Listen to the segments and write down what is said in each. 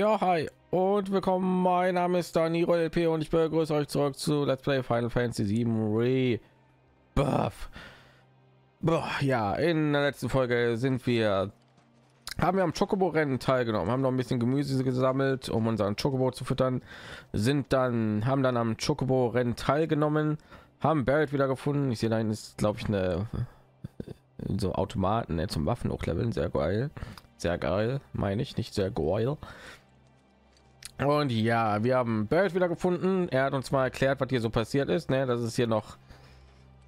Ja, hi und willkommen. Mein Name ist DanieruLP und ich begrüße euch zurück zu Let's Play Final Fantasy 7 Rebuff. Ja, in der letzten Folge haben wir am Chocobo-Rennen teilgenommen, haben noch ein bisschen Gemüse gesammelt, um unseren Chocobo zu füttern, haben dann am Chocobo-Rennen teilgenommen, haben Barret wieder gefunden. Ich sehe, da ist, glaube ich, eine so Automaten zum Waffen hochleveln, sehr geil. Sehr geil, meine ich, nicht sehr geil. Und ja, wir haben Barret wieder gefunden. Er hat uns mal erklärt, was hier so passiert ist, ne? Dass es hier noch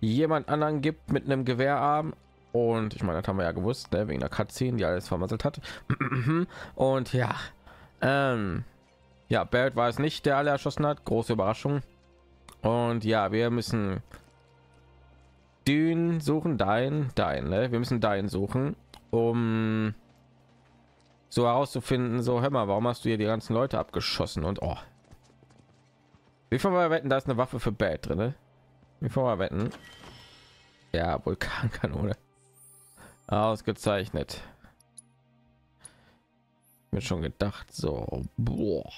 jemand anderen gibt mit einem Gewehrarm. Und ich meine, das haben wir ja gewusst, ne? Wegen der Cutscene, die alles vermasselt hat. Und ja, ja, Barret war es nicht, der alle erschossen hat. Große Überraschung. Und ja, wir müssen Dyne suchen, Dyne, ne? Wir müssen Dyne suchen, um so herauszufinden, so, hör mal, warum hast du hier die ganzen Leute abgeschossen? Und oh, wie viel wir wetten, da ist eine Waffe für Barret drin, ne? Wie viel wir wetten? Ja, Vulkankanone. Ausgezeichnet. Mir schon gedacht, so, boah.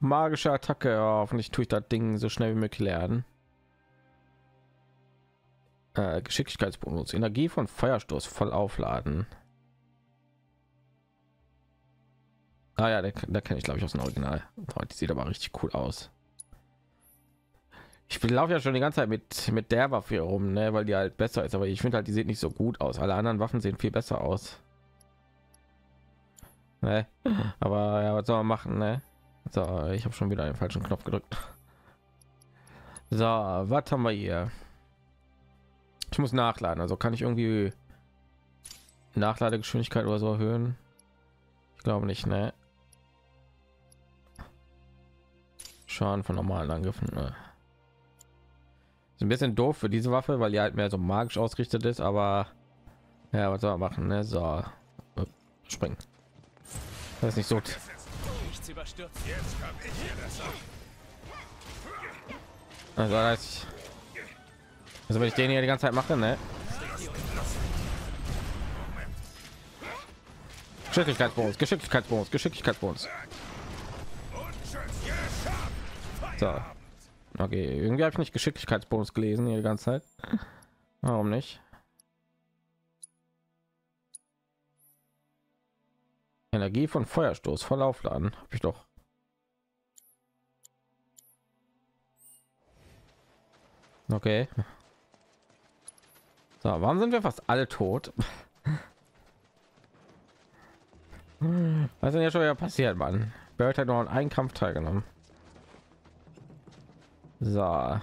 Magische Attacke. Ja, hoffentlich tue ich das Ding so schnell wie möglich lernen. Geschicklichkeitsbonus, Energie von Feuerstoß voll aufladen. Ah ja, da kenne ich, glaube ich, aus dem Original. Oh, die sieht aber richtig cool aus. Ich laufe ja schon die ganze Zeit mit der Waffe hier rum, ne, weil die halt besser ist. Aber ich finde halt, die sieht nicht so gut aus. Alle anderen Waffen sehen viel besser aus. Ne? Aber ja, was soll man machen, ne? So, ich habe schon wieder den falschen Knopf gedrückt. So, was haben wir hier? Ich muss nachladen. Also kann ich irgendwie Nachladegeschwindigkeit oder so erhöhen? Ich glaube nicht, ne? Schaden von normalen Angriffen, ne? Ist ein bisschen doof für diese Waffe, weil die halt mehr so magisch ausgerichtet ist, aber ja, was soll man machen, ne? So, springen, das ist nicht so überstürzt. Also, wenn ich den hier die ganze Zeit mache, ne? Geschicklichkeitsbonus, Geschicklichkeitsbonus, Geschicklichkeitsbonus. So. Okay, irgendwie habe ich nicht Geschicklichkeitsbonus gelesen hier die ganze Zeit. Warum nicht? Energie von Feuerstoß voll aufladen. Habe ich doch. Okay. So, warum sind wir fast alle tot? Was ist denn ja schon wieder passiert, Mann? Barret hat noch an einen Kampf teilgenommen. So. Ja,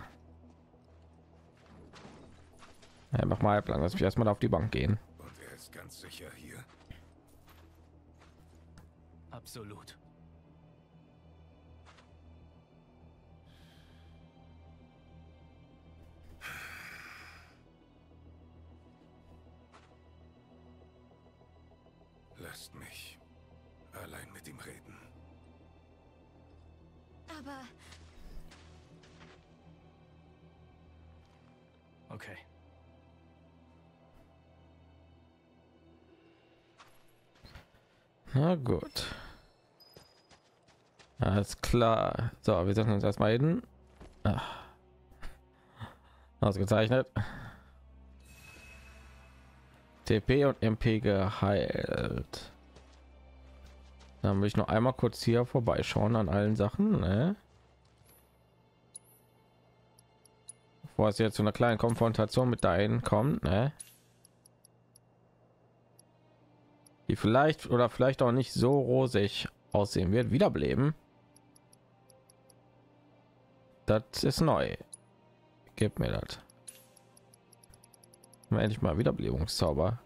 mach mal halblang, lass mich erstmal auf die Bank gehen. Und er ist ganz sicher hier. Absolut. Lasst mich allein mit ihm reden. Aber okay. Na gut. Alles klar. So, wir setzen uns erstmal hin. Ach. Ausgezeichnet. TP und MP geheilt. Dann will ich noch einmal kurz hier vorbeischauen an allen Sachen, ne? Bevor es jetzt zu einer kleinen Konfrontation mit Dyne kommt, ne? Die vielleicht oder vielleicht auch nicht so rosig aussehen wird. Wiederbeleben. Das ist neu. Gib mir das. Endlich mal Wiederbelebungszauber.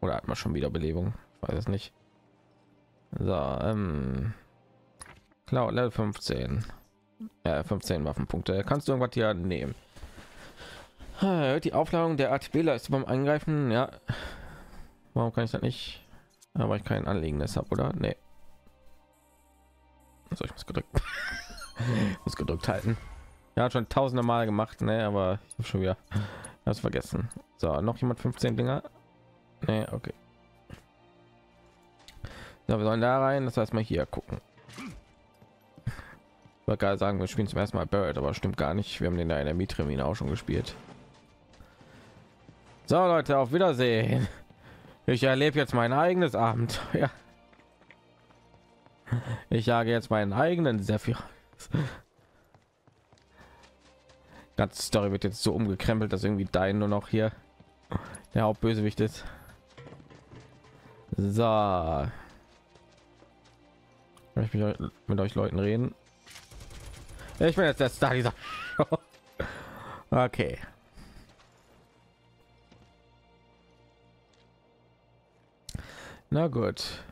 Oder hat man schon Wiederbelebung? Ich weiß es nicht. So, Cloud Level 15. 15 Waffenpunkte. Kannst du irgendwas hier nehmen? Die Aufladung der ATB-Leiste beim Angreifen. Ja. Warum kann ich das nicht? Aber ich kein anliegendes habe, oder? Nee. Also ich muss gedrückt. Muss gedrückt halten. Ja, schon tausende Mal gemacht, ne? Aber ich habe schon wieder das vergessen. So, noch jemand 15 Dinger? Nee, okay. Ja, wir sollen da rein, das heißt mal hier gucken. Ich wollte gerade sagen, wir spielen zum ersten Mal Barret, aber stimmt gar nicht. Wir haben den da in der Mietremine auch schon gespielt. So Leute, auf Wiedersehen. Ich erlebe jetzt mein eigenes Abenteuer. Ich jage jetzt meinen eigenen Sephyr. Die ganze Story wird jetzt so umgekrempelt, dass irgendwie Dyne nur noch hier der Hauptbösewicht ist. So. Ich möchte mit euch Leuten reden. Ich bin jetzt der Star dieser Show. Okay. Na gut.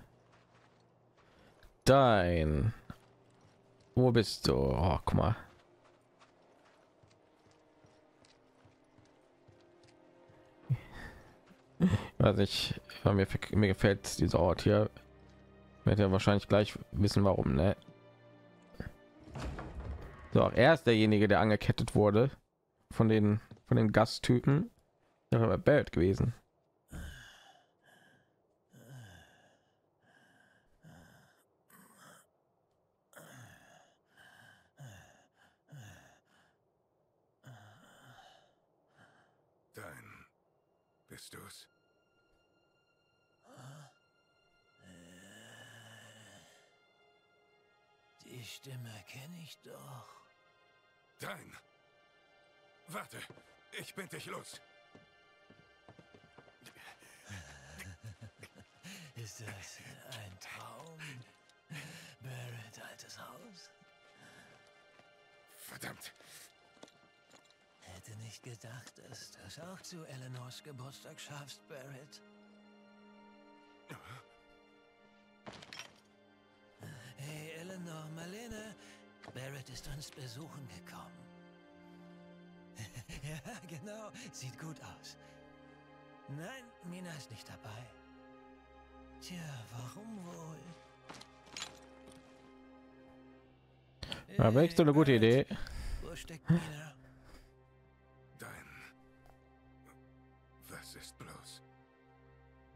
Dyne. Wo bist du? Oh, guck mal. Also ich mir gefällt dieser Ort hier. Wird ja wahrscheinlich gleich wissen, warum, ne? So, er ist derjenige, der angekettet wurde von den Gasttypen. Der war Barret gewesen. Dyne, bist du's? Die Stimme kenne ich doch. Dyne! Warte, ich bin dich los. Ist das ein Traum? Barret, altes Haus? Verdammt! Hätte nicht gedacht, dass du es auch zu Eleanors Geburtstag schaffst, Barret. Hey, Eleanor, Marlene, Barret ist uns besuchen gekommen. Ja, genau, sieht gut aus. Nein, Mina ist nicht dabei. Tja, warum wohl? Aber echt so eine gute Idee. Wo steckt Mina? Dyne, was ist bloß?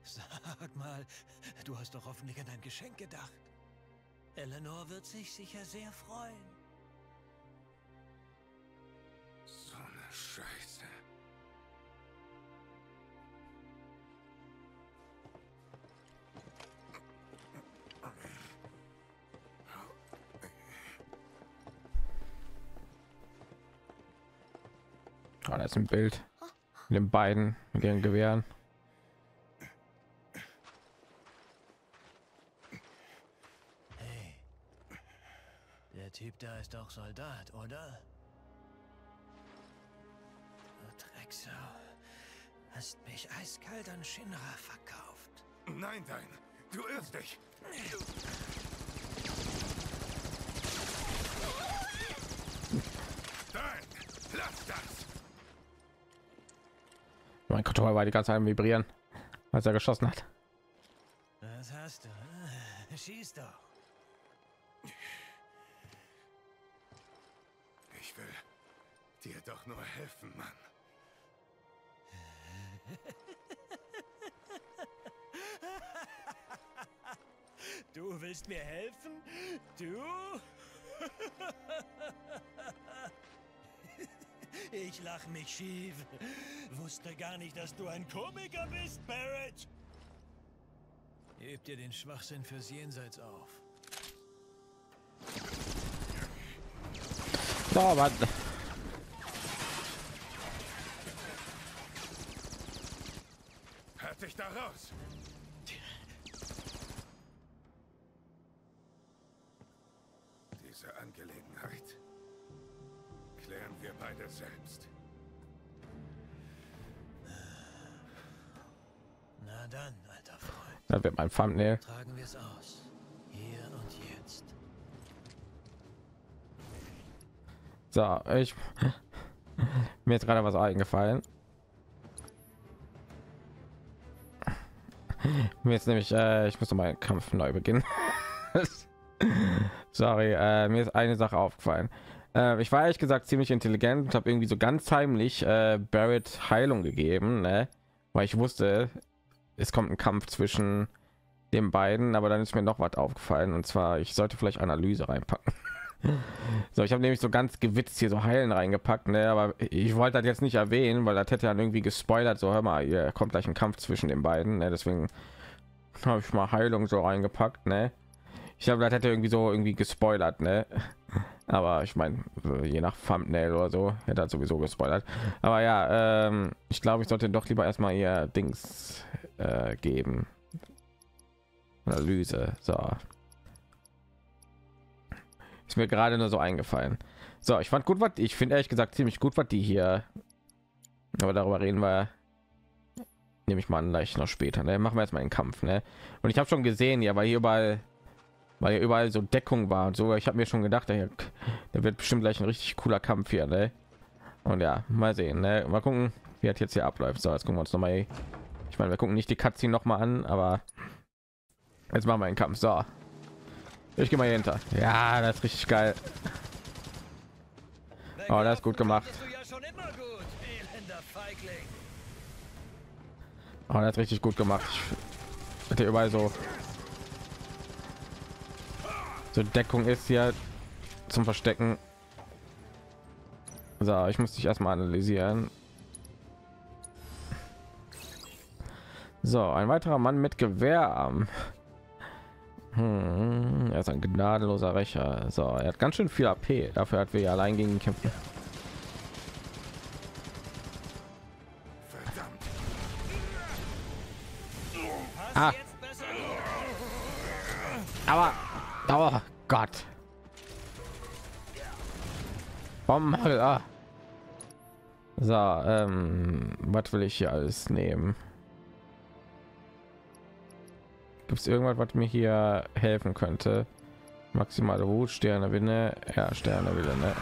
Sag mal, du hast doch hoffentlich an ein Geschenk gedacht. Eleanor wird sich sicher sehr freuen. So eine Scheiße. Oh, da ist ein Bild mit den beiden mit ihren Gewehren. Typ da ist auch Soldat, oder? Du Drecksau, hast mich eiskalt an Shinra verkauft. Nein, Dyne, du irrst dich. Dyne, lass das! Mein Kontroll war die ganze Zeit vibrieren, als er geschossen hat. Was hast du? Schieß doch. Ich will dir doch nur helfen, Mann. Du willst mir helfen? Du? Ich lach mich schief. Wusste gar nicht, dass du ein Komiker bist, Barret. Hebt dir den Schwachsinn fürs Jenseits auf. Oh, Mann. Hört sich da raus. Diese Angelegenheit klären wir beide selbst. Na dann, alter Freund. Da wird mein Thumbnail. Tragen wir es aus. Hier und jetzt. So, mir ist gerade was eingefallen. Mir ist nämlich, ich muss mal Kampf neu beginnen. Sorry, mir ist eine Sache aufgefallen. Ich war ehrlich gesagt ziemlich intelligent und habe irgendwie so ganz heimlich Barret Heilung gegeben, ne? Weil ich wusste, es kommt ein Kampf zwischen den beiden, aber dann ist mir noch was aufgefallen, und zwar, ich sollte vielleicht Analyse reinpacken. So, ich habe nämlich so ganz gewitzt hier so heilen reingepackt, ne? Aber ich wollte das jetzt nicht erwähnen, weil das hätte dann irgendwie gespoilert, so hör mal, hier kommt gleich ein Kampf zwischen den beiden, ne? Deswegen habe ich mal Heilung so reingepackt, ne? Ich habe das hätte irgendwie so gespoilert, ne? Aber ich meine, je nach Thumbnail oder so hätte er sowieso gespoilert. Aber ja, ich glaube, ich sollte doch lieber erstmal ihr Dings geben. Analyse, so. Ist mir gerade nur so eingefallen. So, ich fand gut, was ich finde, ehrlich gesagt ziemlich gut, was die hier. Aber darüber reden wir, nehme ich mal an, gleich noch später. Ne? Machen wir erstmal den Kampf, ne? Und ich habe schon gesehen, ja, weil hier überall so Deckung war und so. Ich habe mir schon gedacht, da wird bestimmt gleich ein richtig cooler Kampf hier, ne? Und ja, mal sehen, ne? Mal gucken, wie hat jetzt hier abläuft. So, jetzt gucken wir uns noch mal. Ich meine, wir gucken nicht die Cutscene noch mal an, aber jetzt machen wir einen Kampf. So, ich gehe mal hier hinter. Ja, das ist richtig geil. Oh, das ist gut gemacht. Oh, das ist richtig gut gemacht. Ich hatte überall so Deckung ist hier zum Verstecken. So, ich muss dich erstmal analysieren. So, ein weiterer Mann mit Gewehrarm. Er ist ein gnadenloser Rächer. So, er hat ganz schön viel AP. Dafür hat wir ja allein gegen ihn kämpfen. Ah. Aber, oh Gott. Ah. So, was will ich hier alles nehmen? Gibt es irgendwas, was mir hier helfen könnte? Maximale Wut, Sterne, Winne, ja, Sterne wieder, ne?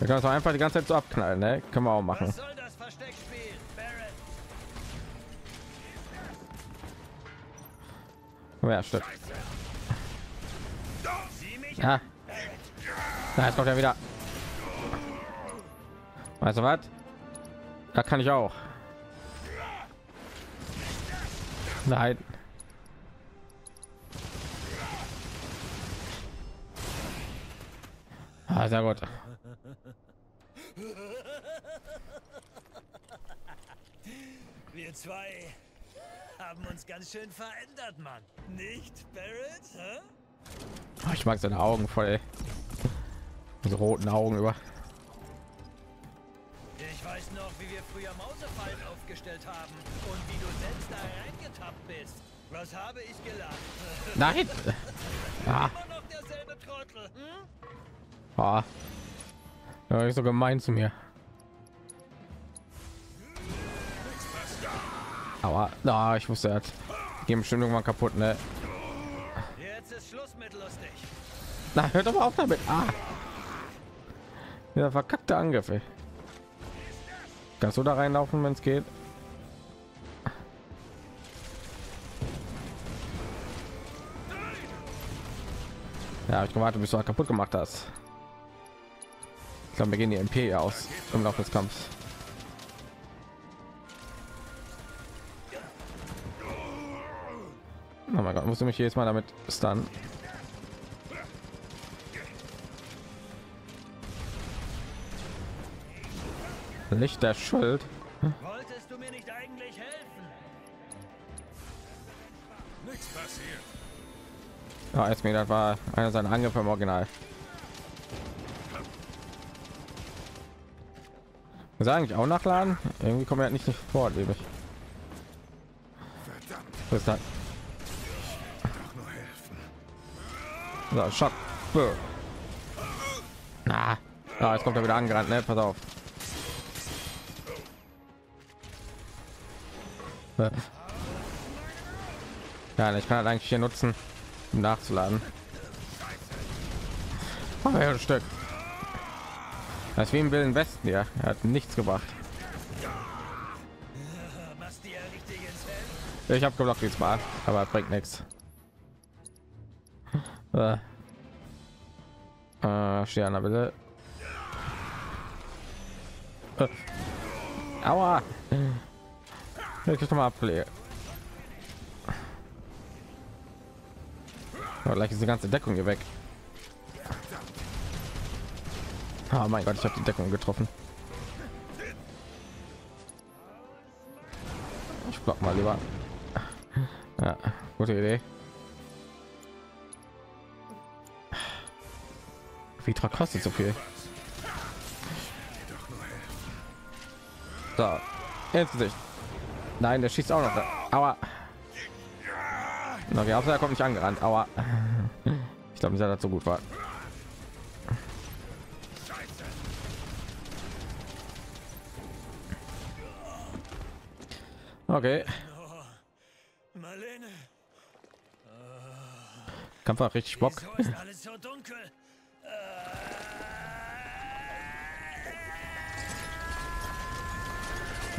Da kannst du einfach die ganze Zeit so abknallen, ne? Können wir auch machen. Was soll das Versteckspiel, Barret? Ja, stimmt. Ja. Na, jetzt kommt er wieder. Weißt du was? Da kann ich auch. Nein. Ah, sehr gut. Wir zwei haben uns ganz schön verändert, Mann. Nicht, Barret? Oh, ich mag seine Augen voll. Diese roten Augen über. Ich weiß noch, wie wir früher Mausefallen aufgestellt haben und wie du selbst da reingetappt bist. Was habe ich gelacht? Nein! Ah. Immer noch derselbe Trottel, hm? Ah. Das war so gemein zu mir. Aber na, ich wusste, er hat die Bestimmung mal kaputt, ne? Jetzt ist Schluss mit lustig. Na, hört doch mal auf damit. Ah. Dieser verkackte Angriff, ey. Kannst du da reinlaufen, wenn es geht? Ja, ich gewartet, bis du halt kaputt gemacht hast. Ich glaube, wir gehen die MP aus im Laufe des Kampfs. Oh mein Gott, musst du mich jedes Mal damit stunnen? Nicht der Schuld. Wolltest du mir nicht eigentlich helfen? Nichts passiert. Ja, jetzt mir, das war einer seiner Angriffe im Original. Muss eigentlich auch nachladen. Irgendwie kommen wir halt nicht vor, liebe ich. Bis dann. Doch nur helfen. So, Schock. Na, ah, jetzt kommt er wieder angerannt, ne? Pass auf. Ja, ich kann halt eigentlich hier nutzen, um nachzuladen. Oh, ein Stück. Das ist wie im Wilden Westen, ja. Er hat nichts gebracht. Ich habe geblockt diesmal, aber bringt nichts. Sterne bitte. Aua. Ich mal ablegen. Aber gleich ist die ganze Deckung hier weg. Oh mein Gott, ich habe die Deckung getroffen. Ich block mal lieber. Ja, gute Idee. Vitra kostet so viel. So, ins Gesicht. Nein, der schießt auch noch. Aua. Na, wir haben, er kommt nicht angerannt. Aua. Ich glaube, dass er so gut war. Okay. Marlene. Kampf war richtig Bock. Wieso ist alles so dunkel?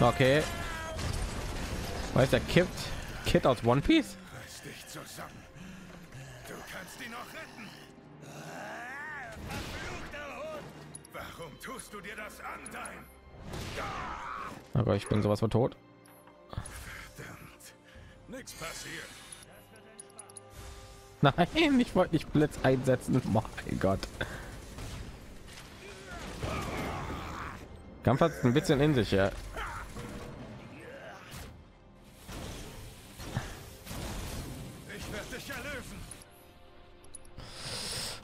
Okay. Weiß der Kid aus One Piece? Reiß dich zusammen. Du kannst ihn noch retten. Verfluchter Hund. Warum tust du dir das an, Dyne? Aber ich bin sowas von tot. Nichts passiert. Nein, ich wollte nicht Blitz einsetzen. Mein Gott. Kampf hat ein bisschen in sich, ja. Ich werde dich erlösen.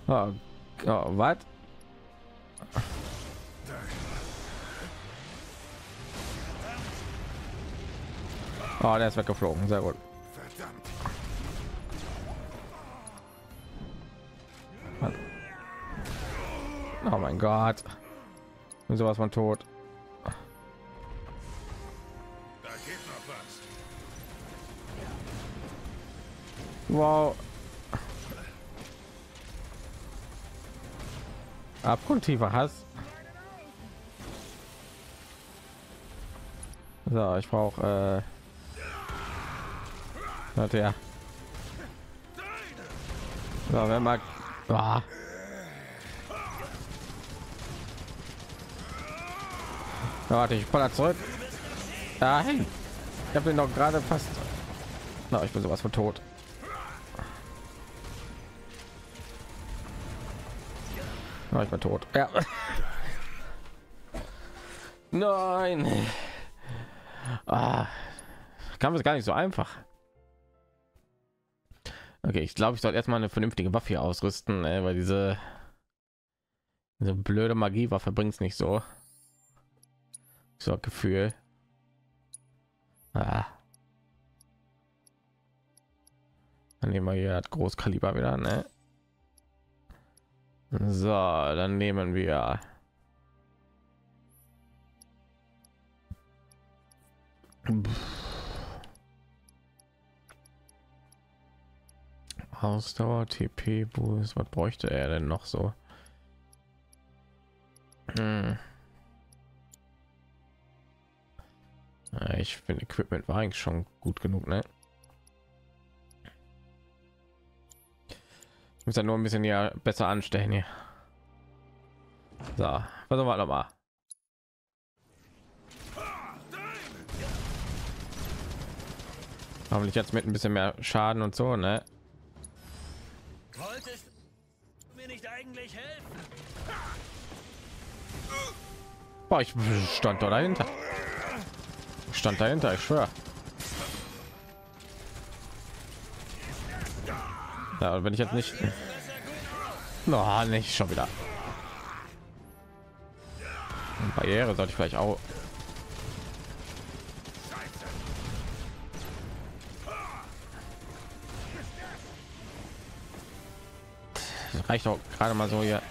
Oh, oh, was? Oh, der ist weggeflogen. Sehr gut. Oh mein Gott. Und sowas von tot. Da geht noch was. Wow. Abgrundtiefer Hass. So, ich brauche warte, ja. So, wenn man oh. Ja, warte, ich baller zurück. Dahin. Ich habe ihn noch gerade fast. Na, ich bin sowas von tot. Ja, ich bin tot. Ja. Nein. Ah. Kam es gar nicht so einfach. Okay, ich glaube, ich sollte erstmal eine vernünftige Waffe hier ausrüsten, ey, weil diese blöde Magiewaffe bringt es nicht so. So Gefühl. Ah. Dann nehmen wir hier hat Großkaliber wieder, ne? So, dann nehmen wir Ausdauer, TP, Boost. Was bräuchte er denn noch so? Hm. Ich finde, Equipment war eigentlich schon gut genug, ne? Ich muss ja nur ein bisschen hier besser anstellen hier. So, versuchen wir noch mal. Hoffentlich jetzt mit ein bisschen mehr Schaden und so, ne? Wolltest mir nicht eigentlich helfen? Boah, ich stand da dahinter. Ich schwöre. Ja, wenn ich jetzt nicht no, nicht schon wieder eine Barriere sollte ich vielleicht auch das reicht auch gerade mal so hier.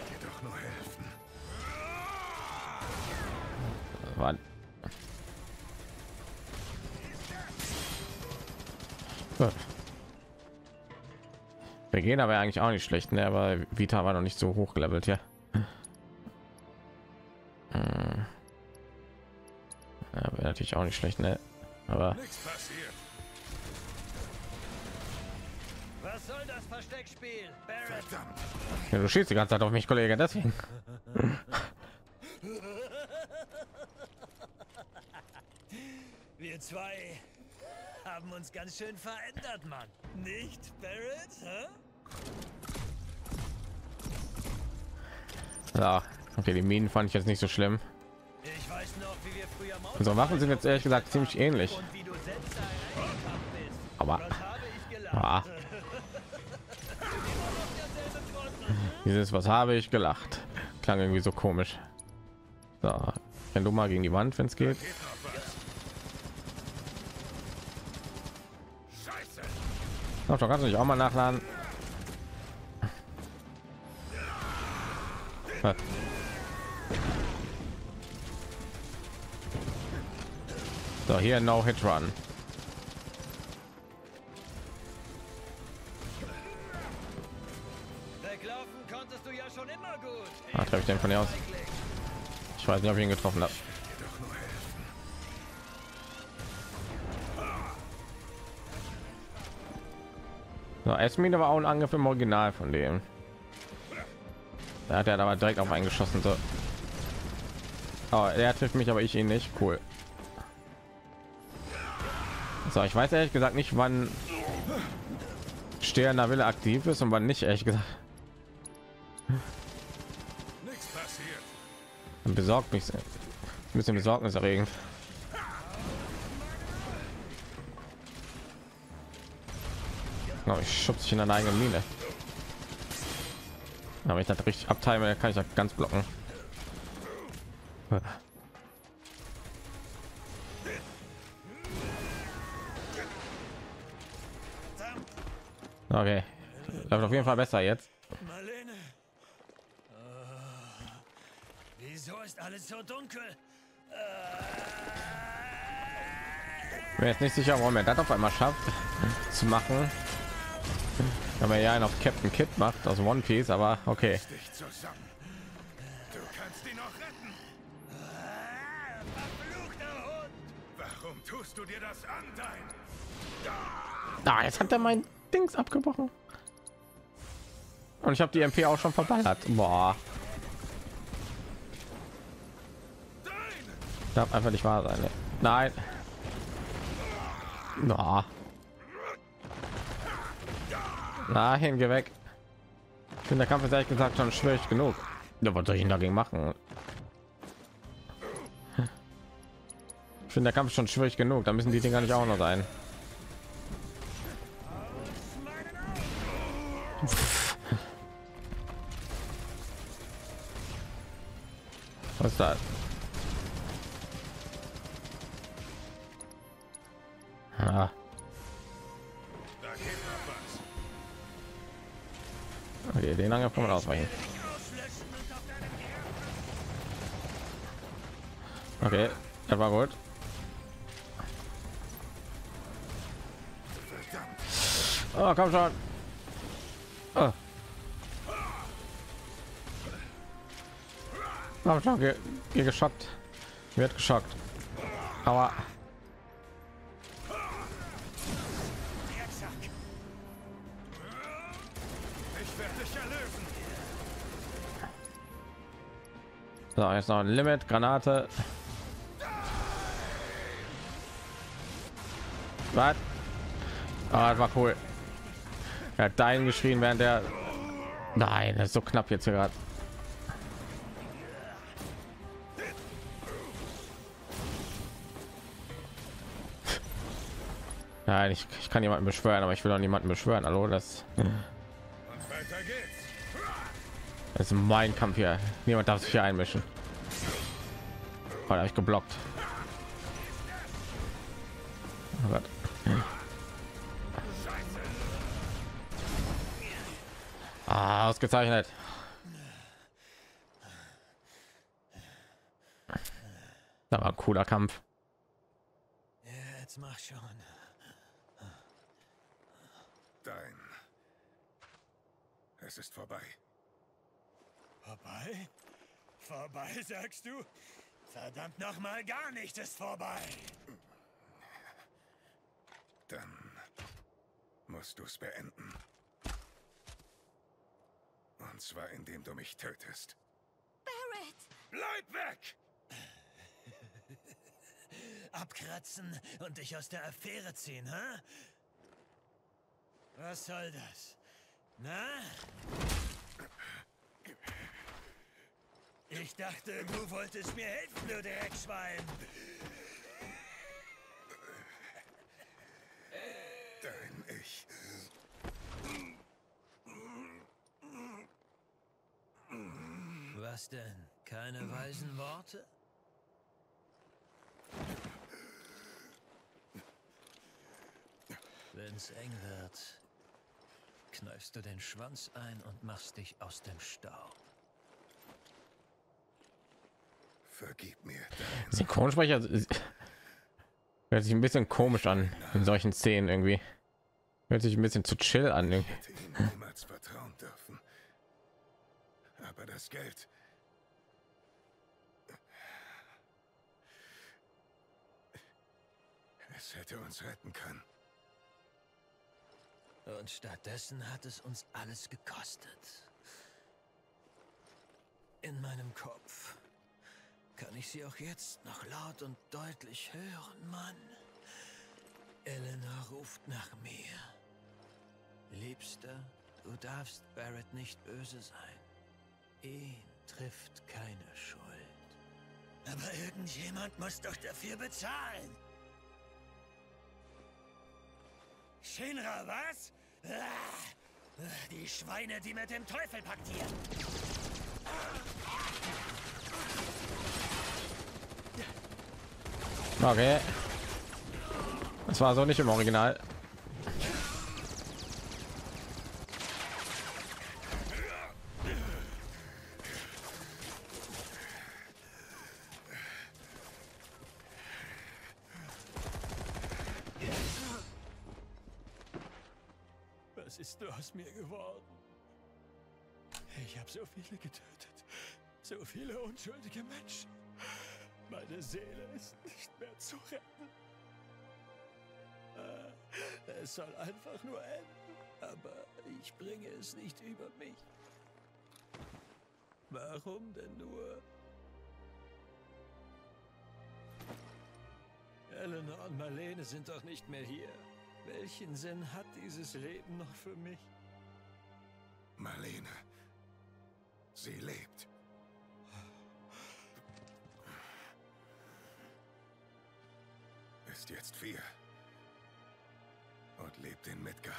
Wir gehen aber eigentlich auch nicht schlecht, ne? Aber Vita war noch nicht so hoch gelevelt, ja. Ja, wäre natürlich auch nicht schlecht, ne? Aber was soll das Versteckspiel? Ja, du schießt die ganze Zeit auf mich, Kollege, deswegen. Wir zwei haben uns ganz schön verändert, Mann. Nicht, Barret? Ja, okay, die Minen fand ich jetzt nicht so schlimm. Ich weiß noch, wie wir früher unsere Waffen sind jetzt ehrlich gesagt ziemlich ähnlich. Aber ah. Dieses "was habe ich gelacht" klang irgendwie so komisch. So, wenn du mal gegen die Wand, wenn es geht. Doch, doch, kannst du nicht auch mal nachladen. Ja. So, hier No Hit Run. Weglaufen konntest du ja schon immer gut. Ah, treffe ich den von hier aus? Ich weiß nicht, ob ich ihn getroffen habe. So, Esmina war auch ein Angriff im Original von dem. Da hat er aber direkt auf einen geschossen. So. Oh, er trifft mich, aber ich ihn nicht. Cool. So, ich weiß ehrlich gesagt nicht, wann Sternender Wille aktiv ist und wann nicht, ehrlich gesagt. Besorgt mich ein bisschen, besorgniserregend. Oh, ich schubse dich in eine eigene Mine. Aber ich das richtig abteilen, kann ich das ganz blocken. Okay, läuft auf jeden Fall besser jetzt. Marlene. Wieso ist alles so dunkel? Ich bin jetzt nicht sicher, warum er das auf einmal schafft zu machen. Aber ja, einen auf Captain Kidd macht aus One Piece, aber okay. Du kannst ihn noch retten. Verfluchter Hund! Warum tust du dir das an, Dyne? Da, jetzt hat er mein Dings abgebrochen. Und ich habe die MP auch schon verballert. Boah. Darf einfach nicht wahr sein. Ne? Nein. Boah. Nein, geh weg. Ich finde, der Kampf ist ehrlich gesagt schon schwierig genug. Ja, was soll ich denn dagegen machen? Ich finde, der Kampf ist schon schwierig genug. Da müssen die Dinger nicht auch noch sein. Was ist das? Ah. Okay, den Angriff kann man ausweichen. Okay, das war gut. Oh, komm schon. Oh. Komm schon, geh geschockt. Wird geschockt. Aber so, jetzt noch ein Limit, Granate. Was? Ah, das war cool. Er hat Dyne geschrien, während der... Nein, das ist so knapp jetzt hier gerade. Nein, ich kann jemanden beschwören, aber ich will auch niemanden beschwören. Hallo, das... Das ist mein Kampf hier. Niemand darf sich hier einmischen. Oh, habe ich geblockt. Oh Gott. Ah, ausgezeichnet. Da war ein cooler Kampf. Jetzt mach schon. Dyne. Es ist vorbei. Vorbei? Vorbei, sagst du? Verdammt nochmal, gar nicht ist vorbei. Dann musst du es beenden. Und zwar indem du mich tötest. Barret! Bleib weg! abkratzen und dich aus der Affäre ziehen, hä? Was soll das? Na? Ich dachte, du wolltest mir helfen, du Dreckschwein. Dein Ich. Was denn? Keine weisen Worte? Wenn's eng wird, kneifst du den Schwanz ein und machst dich aus dem Staub. Vergib mir. Synchronsprecher hört sich ein bisschen komisch an in solchen Szenen irgendwie. Hört sich ein bisschen zu chill an. Ich hätte ihm niemals vertrauen dürfen. Aber das Geld. Es hätte uns retten können. Und stattdessen hat es uns alles gekostet. In meinem Kopf kann ich sie auch jetzt noch laut und deutlich hören, Mann. Elena ruft nach mir. Liebster, du darfst Barret nicht böse sein. Ihn trifft keine Schuld. Aber irgendjemand muss doch dafür bezahlen. Shinra, was? Die Schweine, die mit dem Teufel paktieren. Okay. Das war so nicht im Original. Getötet. So viele unschuldige Menschen. Meine Seele ist nicht mehr zu retten. Es soll einfach nur enden, aber ich bringe es nicht über mich. Warum denn nur? Eleanor und Marlene sind doch nicht mehr hier. Welchen Sinn hat dieses Leben noch für mich? Marlene. Sie lebt. Ist jetzt 4 und lebt in Midgar.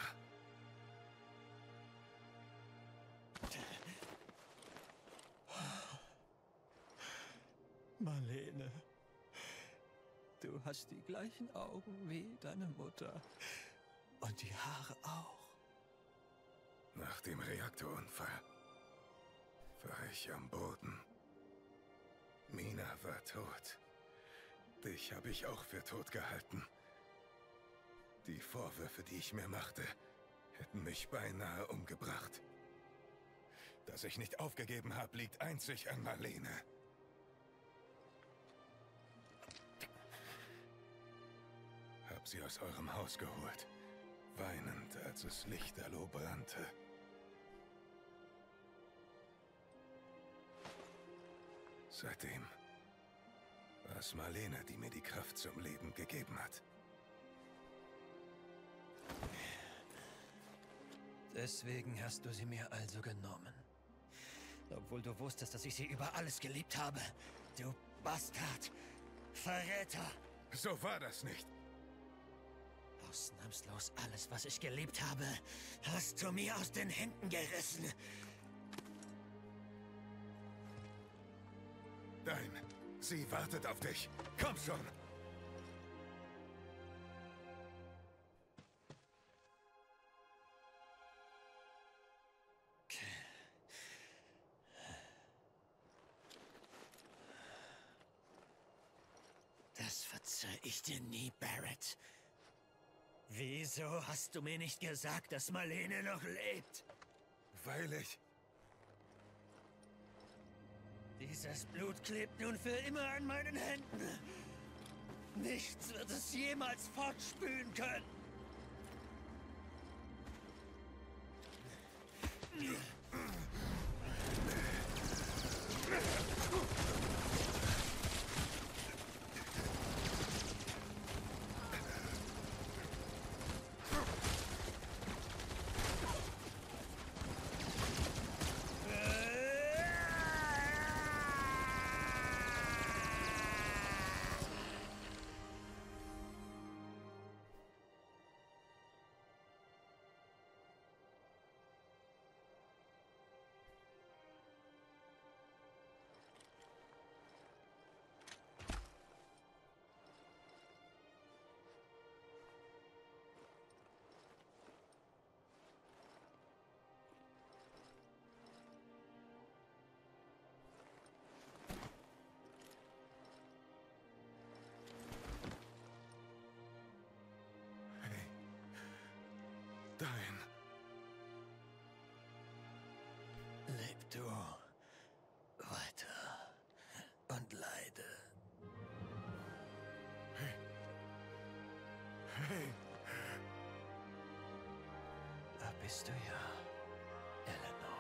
Marlene, du hast die gleichen Augen wie deine Mutter und die Haare auch. Nach dem Reaktorunfall war ich am Boden. Mina war tot. Dich habe ich auch für tot gehalten. Die Vorwürfe, die ich mir machte, hätten mich beinahe umgebracht. Dass ich nicht aufgegeben habe, liegt einzig an Marlene. Hab sie aus eurem Haus geholt, weinend, als es lichterloh brannte. Seitdem war es Marlene, die mir die Kraft zum Leben gegeben hat. Deswegen hast du sie mir also genommen. Obwohl du wusstest, dass ich sie über alles geliebt habe. Du Bastard! Verräter! So war das nicht. Ausnahmslos alles, was ich geliebt habe, hast du mir aus den Händen gerissen. Dyne, sie wartet auf dich. Komm schon! Das verzeih ich dir nie, Barret. Wieso hast du mir nicht gesagt, dass Marlene noch lebt? Weil ich... Dieses Blut klebt nun für immer an meinen Händen. Nichts wird es jemals fortspülen können. Dyne. Leb du weiter und leide. Hey. Hey. Da bist du ja, Eleanor.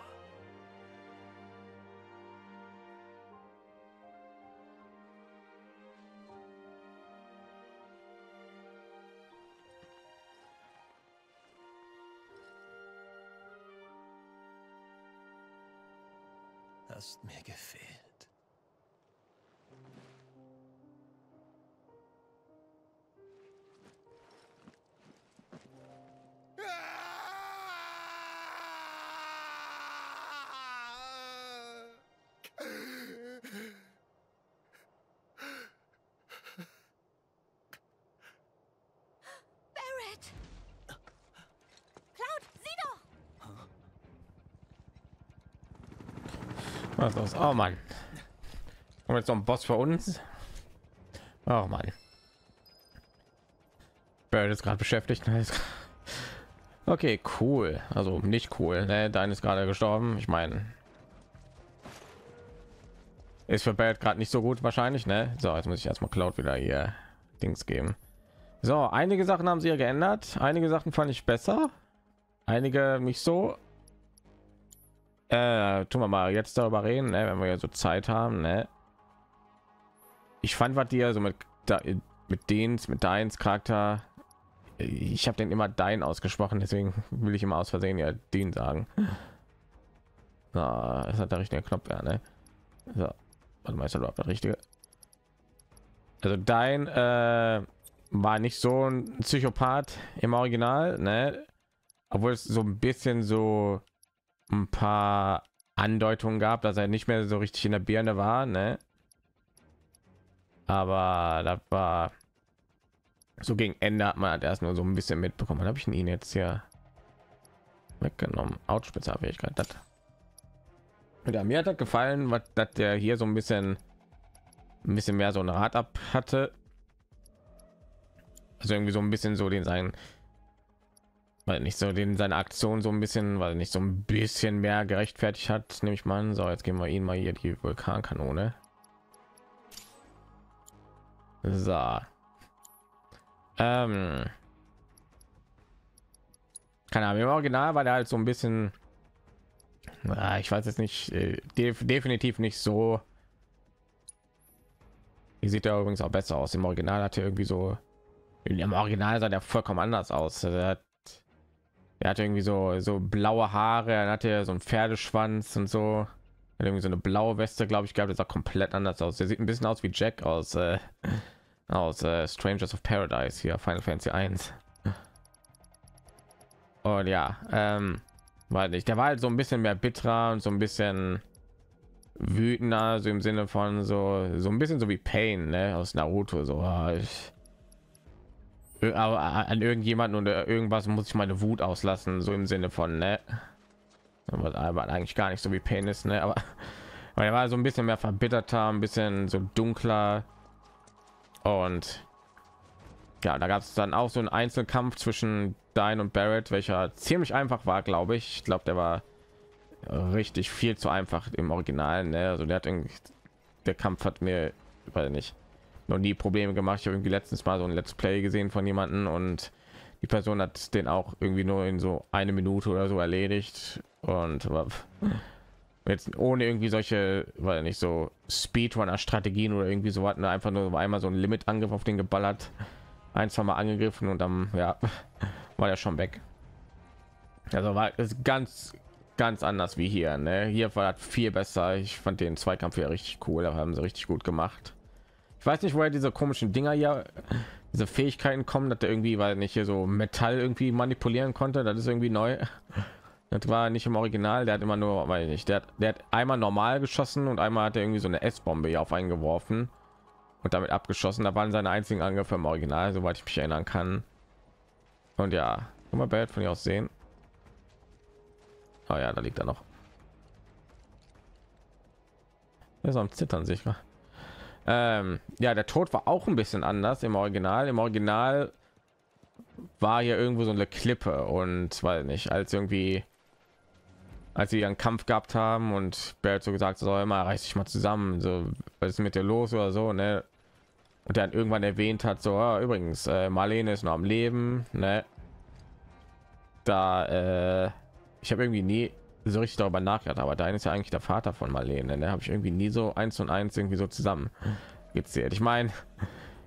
Hast mir gefehlt. Was los? Oh Mann. Kommt jetzt noch ein Boss vor uns. Oh Mann. Barret ist gerade beschäftigt. Okay, cool. Also nicht cool. Ne? Dein ist gerade gestorben. Ich meine, ist für Barret gerade nicht so gut wahrscheinlich. Ne? So, jetzt muss ich erstmal Cloud wieder hier Dings geben. So, einige Sachen haben sie ja geändert. Einige Sachen fand ich besser. Einige nicht so. Tun wir mal jetzt darüber reden, ne, wenn wir ja so Zeit haben, ne? Ich fand, was die also mit Deins Charakter, ich habe den immer Dyne ausgesprochen, deswegen will ich immer aus Versehen ja den sagen. Na, das hat der richtige Knopf, ja, ne? So, warte mal, ist überhaupt der richtige? Also Dyne war nicht so ein Psychopath im Original, ne? Obwohl es so ein bisschen so ein paar Andeutungen gab, dass er nicht mehr so richtig in der Birne war, ne? Aber das war so gegen Ende, hat man erst nur so ein bisschen mitbekommen. Habe ich ihn jetzt hier weggenommen? Outspitzerfähigkeit, das ja, mir hat das gefallen, was dass der hier so ein bisschen mehr so ein Rad ab hatte, also irgendwie so ein bisschen so den seinen, weil nicht so den seine Aktion so ein bisschen, weil nicht so ein bisschen mehr gerechtfertigt hat, nehme ich mal an. So, jetzt gehen wir ihn mal hier die Vulkankanone. So, keine Ahnung, im Original war der halt so ein bisschen, ich weiß jetzt nicht, definitiv nicht so. Hier sieht er übrigens auch besser aus. Im Original hatte irgendwie so, im Original sah der vollkommen anders aus. Er hatte irgendwie so blaue Haare, er hatte so einen Pferdeschwanz und so, hat irgendwie so eine blaue Weste, glaube ich, gehabt. Das sah komplett anders aus. Der sieht ein bisschen aus wie Jack aus Strangers of Paradise hier, Final Fantasy 1. Und ja, weil nicht, der war halt so ein bisschen mehr bitterer und so ein bisschen wütender, so im Sinne von so ein bisschen so wie Pain, ne, aus Naruto, so. Aber an irgendjemanden oder irgendwas muss ich meine Wut auslassen, so im Sinne von, ne, aber eigentlich gar nicht so wie Pain ist, ne, aber er war so ein bisschen mehr verbitterter, ein bisschen so dunkler. Und ja, da gab es dann auch so einen Einzelkampf zwischen Dyne und Barret, welcher ziemlich einfach war, glaube ich. Ich glaube, der war richtig viel zu einfach im Original, ne? Also der hat irgendwie, der Kampf hat mir, weiß nicht, noch nie Probleme gemacht. Ich habe irgendwie letztens mal so ein Let's Play gesehen von jemanden und die Person hat den auch irgendwie nur in so eine Minute oder so erledigt, und jetzt ohne irgendwie solche, weil nicht so Speedrunner Strategien oder irgendwie so, hatten einfach nur einmal so ein Limit Angriff auf den geballert, ein, zwei Mal angegriffen und dann ja, war der schon weg. Also war es ganz anders wie hier, ne? Hier war das viel besser. Ich fand den Zweikampf ja richtig cool, da haben sie richtig gut gemacht. Ich weiß nicht, woher diese komischen Dinger hier, diese Fähigkeiten kommen, dass er irgendwie, weil nicht hier so Metall irgendwie manipulieren konnte. Das ist irgendwie neu. Das war nicht im Original. Der hat immer nur, weil nicht, der hat einmal normal geschossen und einmal hat er irgendwie so eine S-Bombe hier auf einen geworfen und damit abgeschossen. Da waren seine einzigen Angriffe im Original, soweit ich mich erinnern kann. Und ja, kann man Barret von hier aus sehen. Ah ja, da liegt er noch. Er ist am Zittern sicher. Ja, der Tod war auch ein bisschen anders im Original. Im Original war hier irgendwo so eine Klippe und weiß nicht, als irgendwie, als sie ihren Kampf gehabt haben und Barret so gesagt, so immer reiß dich mal zusammen, so was ist mit dir los oder so, ne? Und dann irgendwann erwähnt hat, so ah, übrigens, Marlene ist noch am Leben, ne? Da ich habe irgendwie nie so richtig darüber nachgedacht, aber Dyne ist ja eigentlich der Vater von Marlene, ne? Habe ich irgendwie nie so 1 und 1 irgendwie so zusammen gezählt. Ich meine,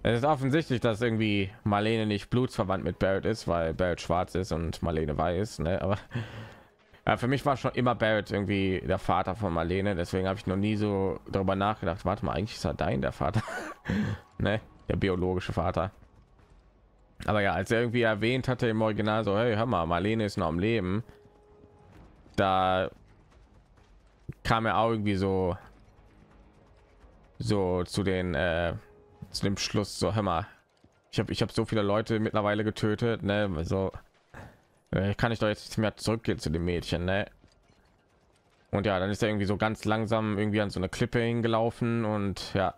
es ist offensichtlich, dass irgendwie Marlene nicht blutsverwandt mit Barret ist, weil Barret schwarz ist und Marlene weiß, ne? Aber für mich war schon immer Barret irgendwie der Vater von Marlene, deswegen habe ich noch nie so darüber nachgedacht, warte mal, eigentlich ist Dyne der Vater, ne? Der biologische Vater. Aber ja, als er irgendwie erwähnt hatte im Original so, hey, hör mal, Marlene ist noch am Leben, da kam er auch irgendwie so zu den zu dem Schluss so, hör mal, ich habe so viele Leute mittlerweile getötet, ne? So kann ich doch jetzt nicht mehr zurückgehen zu dem Mädchen, ne? Und ja, dann ist er irgendwie so ganz langsam irgendwie an so eine Klippe hingelaufen und ja,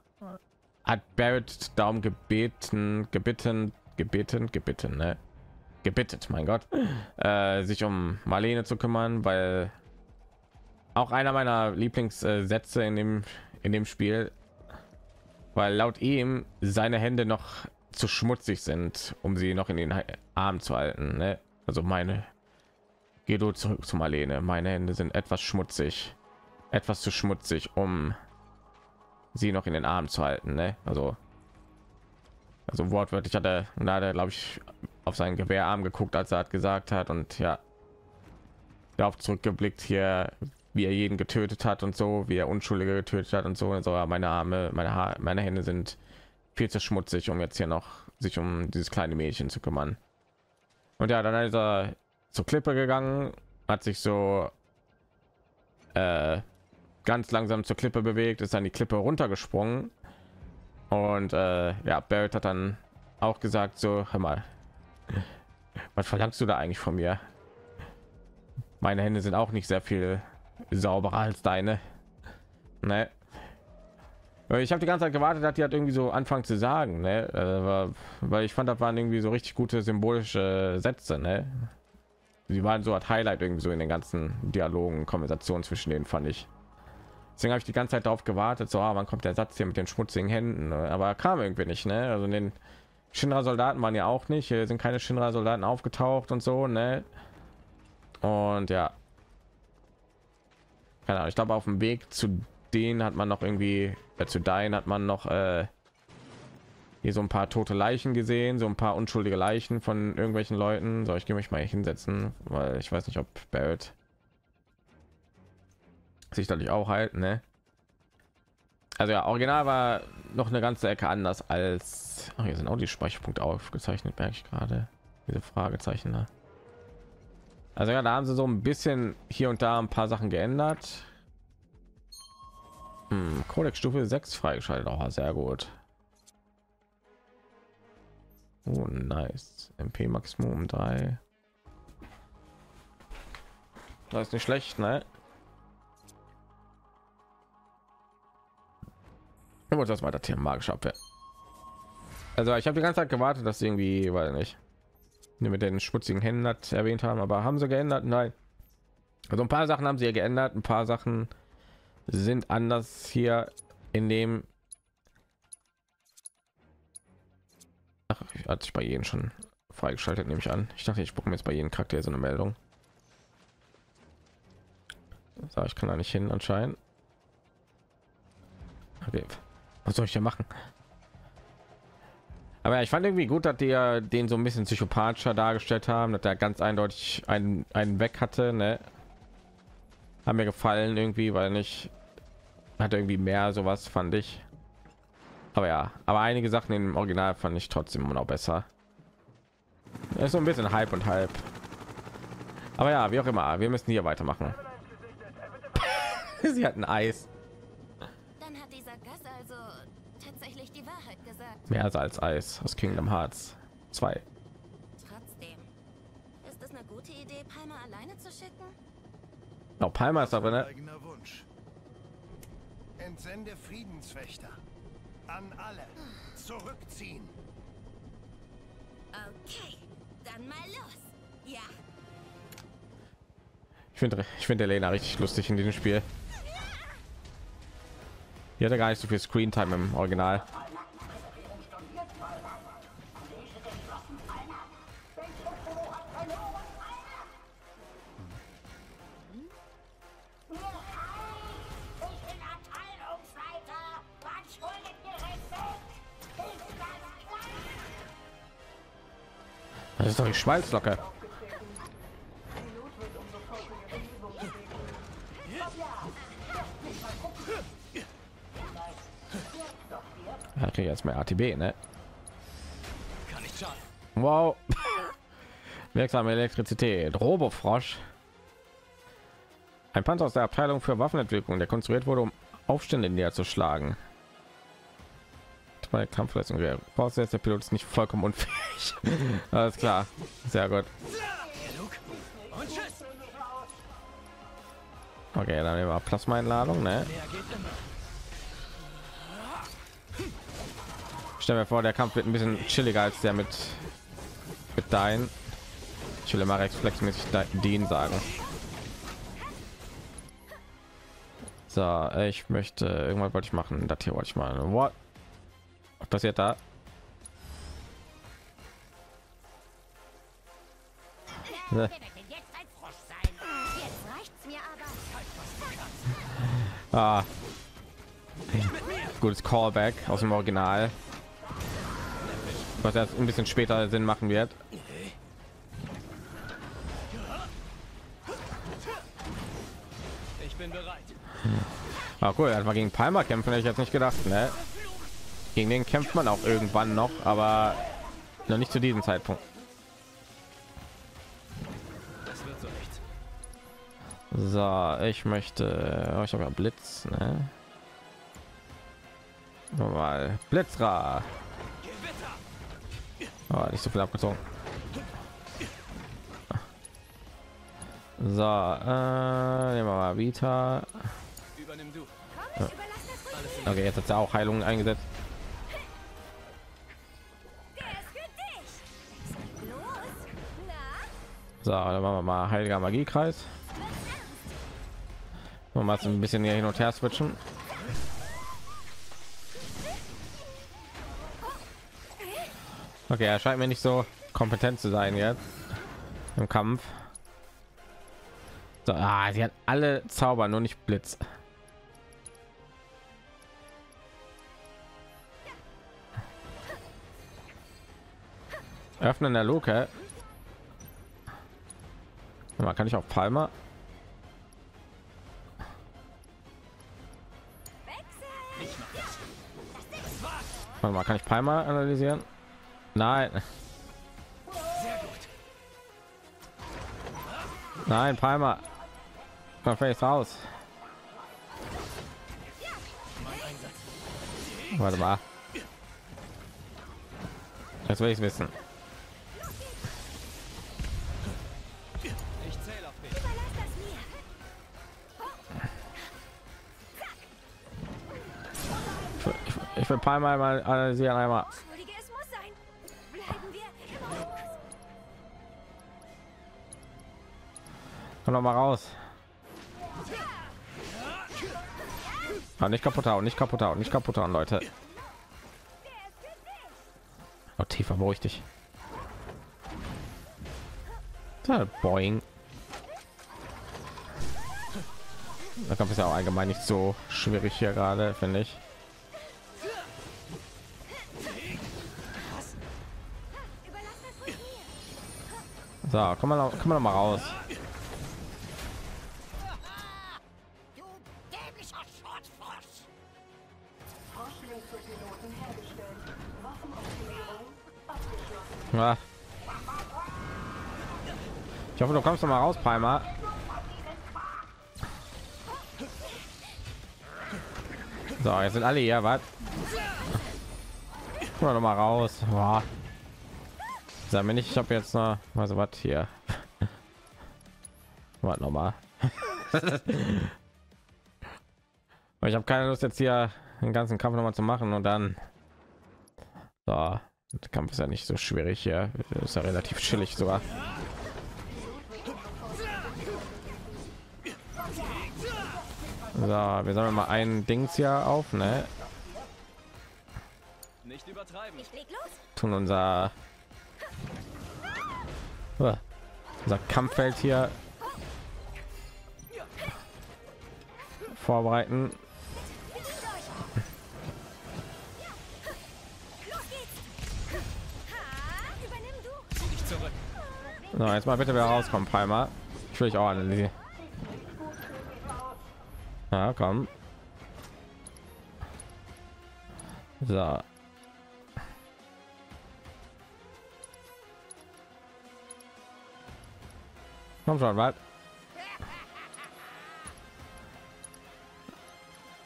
hat Barret darum gebeten, mein Gott, sich um Marlene zu kümmern, weil auch einer meiner Lieblingssätze in dem Spiel, weil laut ihm seine Hände noch zu schmutzig sind, um sie noch in den Arm zu halten, ne? Also geh du zurück zu Marlene, meine Hände sind etwas zu schmutzig, um sie noch in den Arm zu halten, ne? Also wortwörtlich hat er, glaube ich, auf seinen Gewehrarm geguckt, als er hat gesagt hat, und ja, darauf zurückgeblickt hier, wie er jeden getötet hat und so, wie er Unschuldige getötet hat und so. Also meine Hände sind viel zu schmutzig, um jetzt hier noch sich um dieses kleine Mädchen zu kümmern. Und ja, dann ist er zur Klippe gegangen, hat sich so ganz langsam zur Klippe bewegt, ist dann die Klippe runtergesprungen. Und ja, Barret hat dann auch gesagt so, hör mal, was verlangst du da eigentlich von mir? Meine Hände sind auch nicht sehr viel sauberer als deine, ne? Ich habe die ganze Zeit gewartet, dass die hat irgendwie so anfangen zu sagen, ne? Weil ich fand, das waren irgendwie so richtig gute symbolische Sätze, ne? Sie waren so als Highlight irgendwie so in den ganzen Dialogen, Konversationen zwischen denen, fand ich. Deswegen habe ich die ganze Zeit darauf gewartet, so, ah, wann kommt der Satz hier mit den schmutzigen Händen? Aber kam irgendwie nicht, ne? Also in den Shinra-Soldaten waren ja auch nicht, sind keine Shinra-Soldaten aufgetaucht und so, ne? Und ja, keine Ahnung, ich glaube, auf dem Weg zu denen hat man noch irgendwie, zu Dyne hat man noch hier so ein paar tote Leichen gesehen, so ein paar unschuldige Leichen von irgendwelchen Leuten. So, ich gehe mich mal hinsetzen, weil ich weiß nicht, ob Barret sich dadurch auch halt, ne? Also ja, Original war noch eine ganze Ecke anders als, oh, hier sind auch die Speicherpunkte aufgezeichnet, merke ich gerade, diese Fragezeichen da. Also ja, da haben sie so ein bisschen hier und da ein paar Sachen geändert. Codex Stufe 6 freigeschaltet, auch sehr gut. Oh, nice. MP Maximum um 3. Das ist nicht schlecht, ne? Und das war das Thema magische Abwehr. Also ich habe die ganze Zeit gewartet, dass irgendwie, weil nicht mit den schmutzigen Händen hat erwähnt haben, aber haben sie geändert? Nein. Also ein paar Sachen haben sie geändert, ein paar Sachen sind anders hier in dem. Ach, hat sich bei jedem schon freigeschaltet, nehme ich an. Ich dachte, ich gucke mir jetzt bei jedem Charakter so eine Meldung. So, ich kann da nicht hin anscheinend. Okay. Was soll ich denn machen? Aber ich fand irgendwie gut, dass die ja den so ein bisschen psychopathischer dargestellt haben, dass er ganz eindeutig einen weg hatte, ne? Hat mir gefallen irgendwie, weil nicht hat irgendwie mehr sowas, fand ich. Aber ja, aber einige Sachen im Original fand ich trotzdem immer noch besser. Das ist so ein bisschen halb und halb. Aber ja, wie auch immer, wir müssen hier weitermachen. Sie hatten Eis. Mehr als Eis aus Kingdom Hearts 2. Trotzdem ist es eine gute Idee, Palmer alleine zu schicken. Auch Palmer ist aber ne? Eigener Wunsch. Entsende Friedenswächter an alle. Zurückziehen. Okay, dann mal los. Ja. Ich finde Elena richtig lustig in diesem Spiel. Die hatte gar nicht so viel Screentime im Original. Das ist doch die Schmalzlocke. Hatte jetzt mehr ATB, ne? Wow. Wirksame Elektrizität. Robofrosch. Ein Panzer aus der Abteilung für Waffenentwicklung, der konstruiert wurde, um Aufstände näher zu schlagen. Bei Kampfleistung wäre. Pause jetzt, der Pilot ist nicht vollkommen unfähig. Alles klar, sehr gut. Okay, dann nehmen wir Plasma-Einladung, ne? Stell mir vor, der Kampf wird ein bisschen chilliger als der mit Dyne. Ich will immer reflexmäßig Dyne sagen. So, ich möchte irgendwann wollte ich machen, das hier wollte ich mal. What? Was passiert da? Ne. Ah. Gutes Callback aus dem Original, was erst ein bisschen später Sinn machen wird. Ich bin bereit. Ah, cool, einfach gegen Palmer kämpfen, hätte ich jetzt nicht gedacht, ne? Gegen den kämpft man auch irgendwann noch, aber noch nicht zu diesem Zeitpunkt. Das wird so nicht. So, ich möchte euch aber Blitz, ne? Nochmal Blitzra. Oh, nicht so viel abgezogen. So, nehmen wir mal Vita. Okay, jetzt hat er auch Heilungen eingesetzt. So, dann machen wir mal heiliger Magiekreis. Mal so ein bisschen hier hin und her switchen. Okay, er scheint mir nicht so kompetent zu sein jetzt im Kampf. So, sie hat alle Zauber, nur nicht Blitz. Öffnen der Luke. Man kann ich auch Palmer. Warte mal, kann ich Palmer analysieren? Nein. Nein, Palmer. Perfekt raus. Warte mal. Jetzt will ich es wissen. Ich will Palmer mal analysieren einmal. Komm noch mal raus. Aber nicht kaputt hauen, nicht kaputt hauen, nicht kaputt hauen, Leute. Oh, tiefer beruhigt dich. Boing. Da kommt es ja auch allgemein nicht so schwierig hier gerade, finde ich. So, komm mal noch mal raus. Ja. Ich hoffe, du kommst noch mal raus, Palmer. So, jetzt sind alle hier, was? Komm noch mal raus. Boah. Sag mir nicht, ich habe jetzt noch mal so was hier. Warte noch mal. Ich habe keine Lust jetzt hier den ganzen Kampf noch mal zu machen und dann. So. Der Kampf ist ja nicht so schwierig hier. Ist ja relativ chillig sogar. So, wir sammeln mal ein Dings hier auf, ne? Nicht übertreiben. Tun unser Kampffeld hier vorbereiten. So, jetzt mal bitte wieder rauskommen, Palmer. Ich will dich auch analysieren. Ja, komm. So. Komm schon, weit.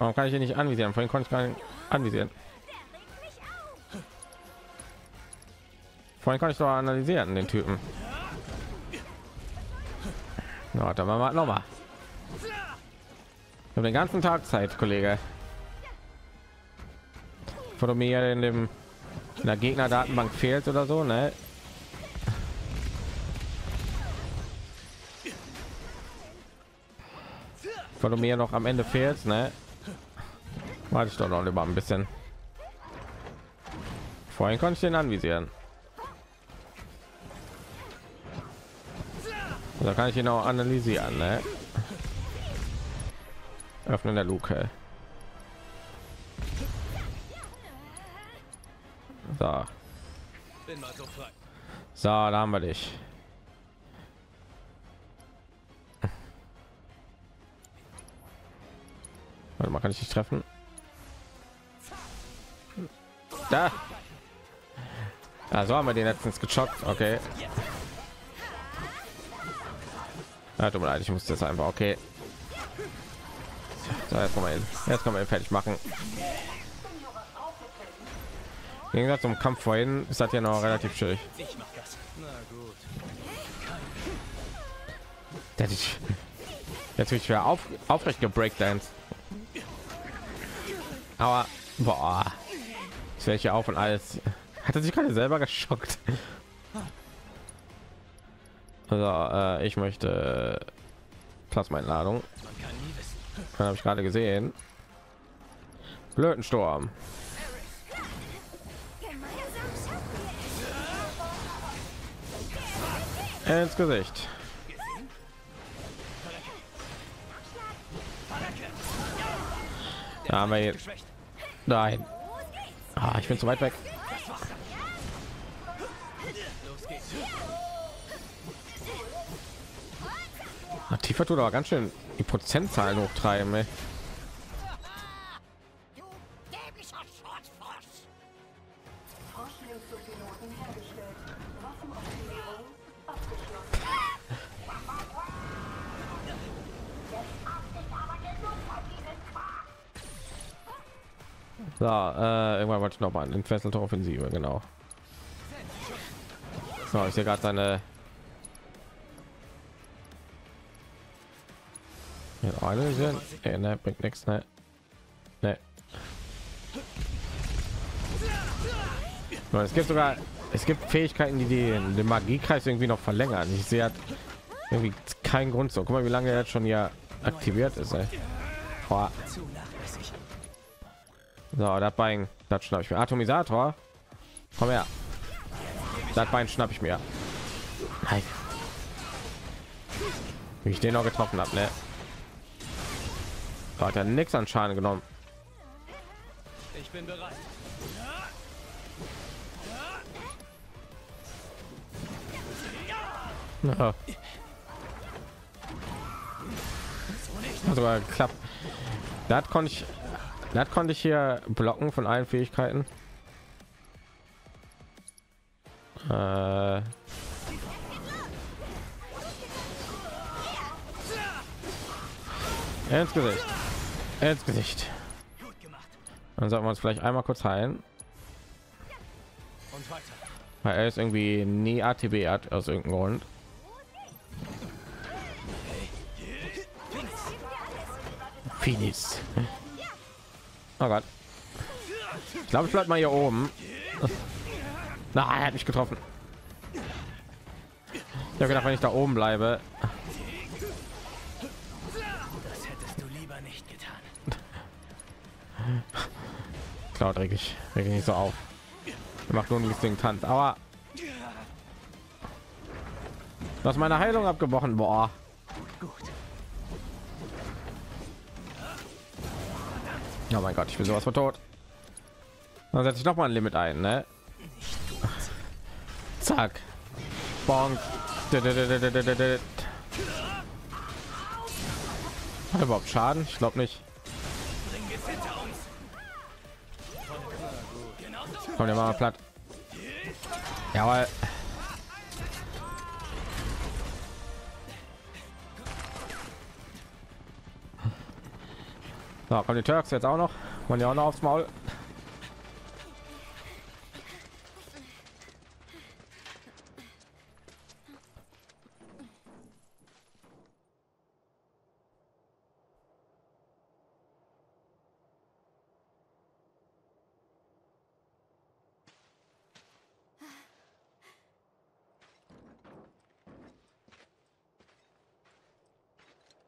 Warum kann ich hier nicht anvisieren? Vorhin konnte ich gar nicht anvisieren. Vorhin kann ich doch analysieren, den Typen. Na, dann machen wir noch mal. Den ganzen Tag Zeit, Kollege. Von mir in dem in der Gegner-Datenbank fehlt oder so, ne? Von mir noch am Ende fehlt, ne? Warte ich doch noch lieber ein bisschen. Vorhin konnte ich den anvisieren. Da kann ich ihn auch analysieren, ne? Öffnen der Luke. So. So, da haben wir dich. Warte mal, kann ich dich treffen? Da. Also haben wir den letztens gechockt, okay. Ja, tut mir leid, ich muss das einfach, okay. So, jetzt kommen wir hin. Jetzt können wir ihn fertig machen. Im Gegensatz zum Kampf vorhin ist das ja noch relativ schwierig. Jetzt bin ich wieder aufrecht gebreakdanced. Aber boah, ich wäre hier auf und alles. Hat er sich gerade selber geschockt? Also, ich möchte Plasma-Entladung. Habe ich gerade gesehen. Blödensturm. Ins Gesicht. Da haben wir jetzt. Nein. Ah, ich bin zu weit weg. Tiefer tut aber ganz schön die Prozentzahlen hochtreiben, ey. So, irgendwann wollte ich noch mal einen Fesseln zur Offensive, genau. So, ich sehe gerade seine ne, bringt nichts, ne? Ne. Es gibt sogar, es gibt Fähigkeiten, die den Magiekreis irgendwie noch verlängern. Ich sehe hat irgendwie keinen Grund so. Guck mal, wie lange er jetzt schon ja aktiviert ist. Boah. So, das Bein, das schnapp ich mir. Atomisator, komm her. Das Bein schnapp ich mir. Nein. Wie ich den noch getroffen habe, ne? Hat er nichts an Schaden genommen. Ich bin bereit. Ja. Hat sogar geklappt. Das konnte ich hier blocken von allen Fähigkeiten. Ins Gesicht. Ins Gesicht. Dann sollten wir uns vielleicht einmal kurz heilen. Weil er ist irgendwie nie ATB hat aus irgendeinem Grund. Finis. Oh Gott. Ich glaube, ich bleib mal hier oben. Na, er hat mich getroffen. Ich habe gedacht, wenn ich da oben bleibe. Das hättest du lieber nicht getan. Klar, reg ich nicht so auf. Er macht nur einen lustigen Tanz. Aber du hast meine Heilung abgebrochen. Boah. Oh mein Gott, ich bin sowas von tot. Dann setze ich noch mal ein Limit ein, ne? Zack. Bonk. Hat überhaupt Schaden? Ich glaube nicht. Komm, der war platt. Jawohl. So, kommen die Turks jetzt auch noch? Wollen die auch noch aufs Maul?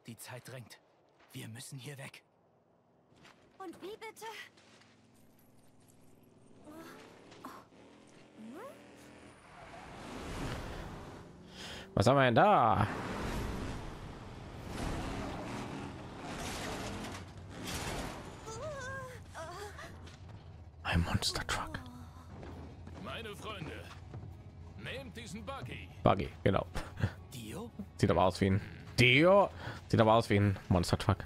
Die Zeit drängt. Wir müssen hier weg. Und wie bitte? Was haben wir denn da? Ein Monster Truck. Meine Freunde, nehmt diesen Buggy. Buggy, genau. Dio? Sieht aber aus wie ein Dio. Sieht aber aus wie ein Monster Truck.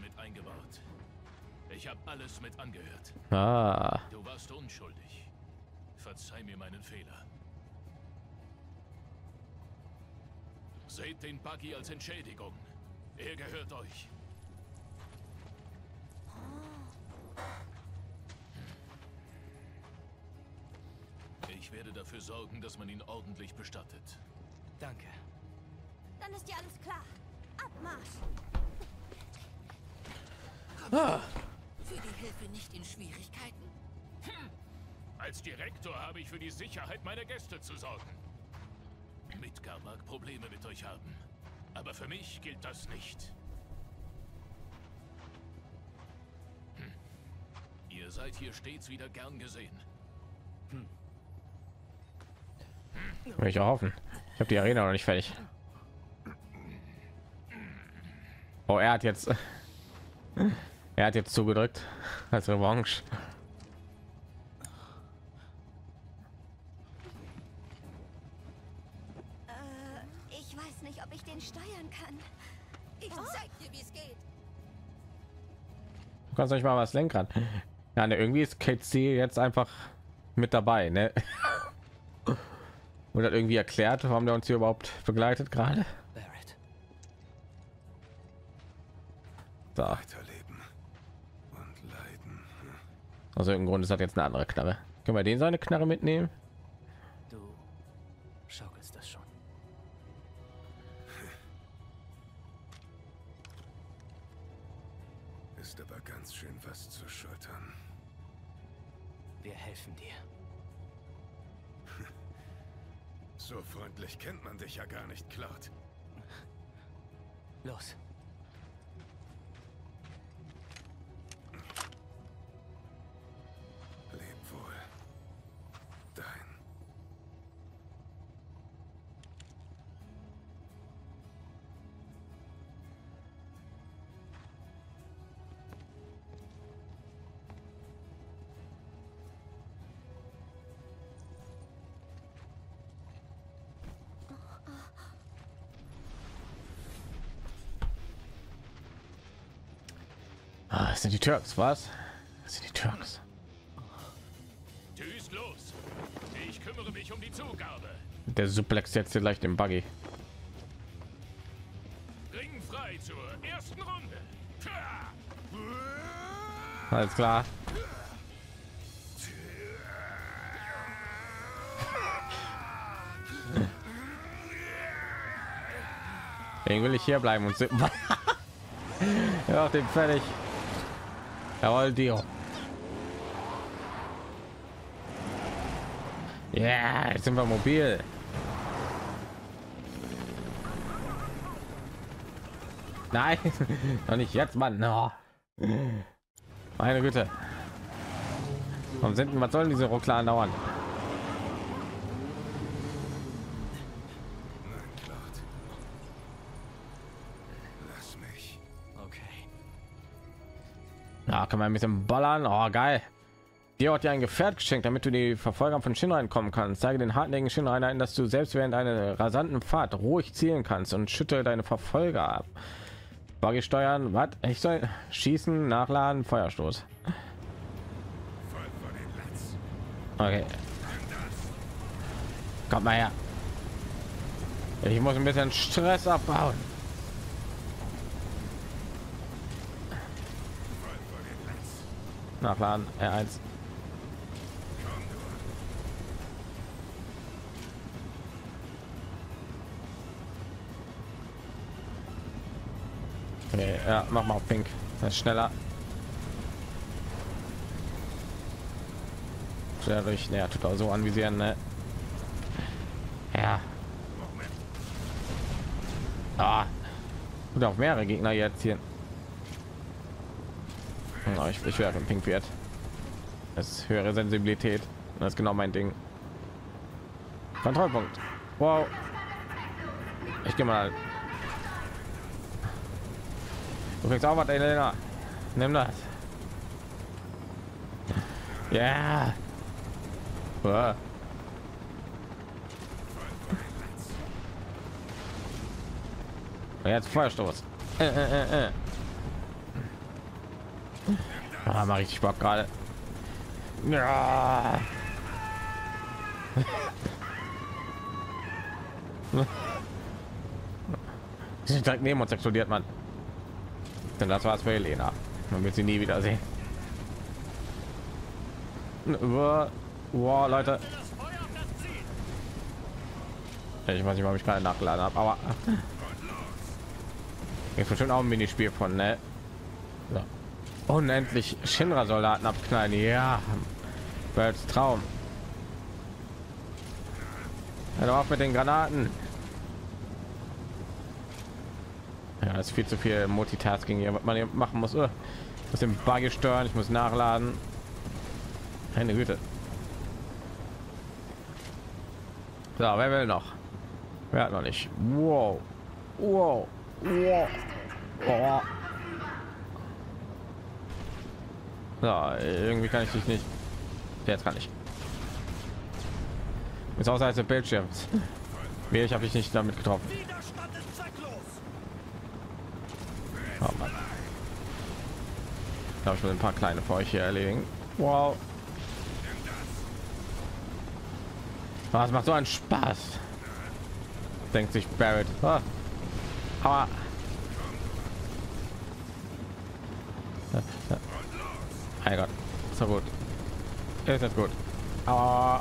Mit eingebaut. Ich habe alles mit angehört. Ah. Du warst unschuldig. Verzeih mir meinen Fehler. Seht den Buggy als Entschädigung. Er gehört euch. Ich werde dafür sorgen, dass man ihn ordentlich bestattet. Danke. Dann ist dir alles klar. Abmarsch. Ah. Für die Hilfe nicht in Schwierigkeiten. Hm. Als Direktor habe ich für die Sicherheit meiner Gäste zu sorgen. Midgar mag Probleme mit euch haben, aber für mich gilt das nicht. Hm. Ihr seid hier stets wieder gern gesehen. Hm. Hm. Will ich auch hoffen. Ich habe die Arena noch nicht fertig. Oh, er hat jetzt... Er hat jetzt zugedrückt als Revanche. Ich weiß nicht, ob ich den steuern kann. Ich zeig dir, wie es geht. Du kannst euch mal was Lenkrad. Ja, ne, irgendwie ist KC jetzt einfach mit dabei, ne? Und hat irgendwie erklärt, warum der uns hier überhaupt begleitet gerade. Da. Also im Grunde ist das jetzt eine andere Knarre. Können wir den seine Knarre mitnehmen? Du schaukelst das schon. Ist aber ganz schön was zu schultern. Wir helfen dir. So freundlich kennt man dich ja gar nicht, Cloud. Los. Das sind die Turks, was? Das sind die Turks. Tschüss, los. Ich kümmere mich um die Zugabe. Der Suplex jetzt hier leicht im Buggy. Ring frei zur ersten Runde. Alles klar. Den will ich hier bleiben und Ja, den fertig. Jawohl, Dio. Ja, jetzt sind wir mobil. Nein, noch nicht jetzt, Mann. No. Meine Güte. Warum sind, was sollen diese Ruckler dauern? Lass mich. Okay. Na, kann man ein bisschen ballern. Oh, geil. Dir hat dir ein Gefährt geschenkt, damit du die Verfolgung von Shinra entkommen kannst. Zeige den hartnäckigen Shinra-Einheiten, dass du selbst während einer rasanten Fahrt ruhig zielen kannst und schüttel deine Verfolger ab. Buggy steuern, was? Ich soll schießen, nachladen, Feuerstoß. Okay. Kommt mal her. Ich muss ein bisschen Stress abbauen. Nachladen, R1. Okay, ja, mach mal auf pink, das ist schneller. Ja, durch, naja, tut auch so anvisieren, ne? Ja. Ah. Und auch mehrere Gegner jetzt hier. Ja, ich werfe ein Pink-Wert. Das ist höhere Sensibilität. Das ist genau mein Ding. Kontrollpunkt. Wow. Ich gehe mal. Du kriegst auch was, Elena. Nimm das. Ja. Yeah. Jetzt Feuerstoß. Ah, mach richtig Bock gerade. Ja. Sie sind direkt neben uns explodiert, man. Denn das war's für Elena. Man wird sie nie wieder sehen. Wow, Leute, ich weiß nicht, warum ich gerade nachgeladen habe, aber ich schon auch ein Minispiel von, ne? So. Unendlich Shinra-Soldaten abknallen, ja, als Traum. Hör auf mit den Granaten. Ja, das ist viel zu viel Multitasking hier, was man hier machen muss. Ich muss den Buggy stören, ich muss nachladen. Meine Güte. So, wer will noch? Wer hat noch nicht? Wow. Wow. Wow. Oh. So, irgendwie kann ich dich nicht. Jetzt kann ich. Ist außerhalb des Bildschirms. Nee, ich habe dich nicht damit getroffen. Oh Mann. Ich glaube, ich will ein paar kleine für euch hier erledigen. Wow. Was macht so einen Spaß? Denkt sich Barret. Ah. Ah. Mein Gott, so gut. Ist das gut? Ah.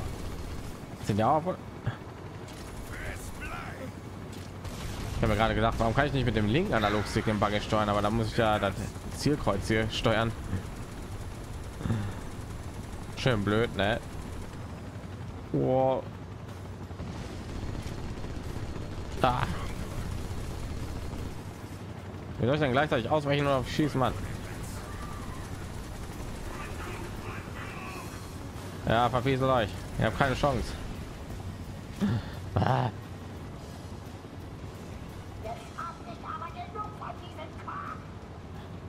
Sind ja auch. Ich habe mir gerade gedacht, warum kann ich nicht mit dem linken Analogstick den Buggy steuern? Aber da muss ich ja das Zielkreuz hier steuern. Schön blöd, ne? Wow. Da. Wie soll ich dann gleichzeitig ausweichen oder schießen, Mann? Ja, verfieselt euch. Ihr habt keine Chance. Ah.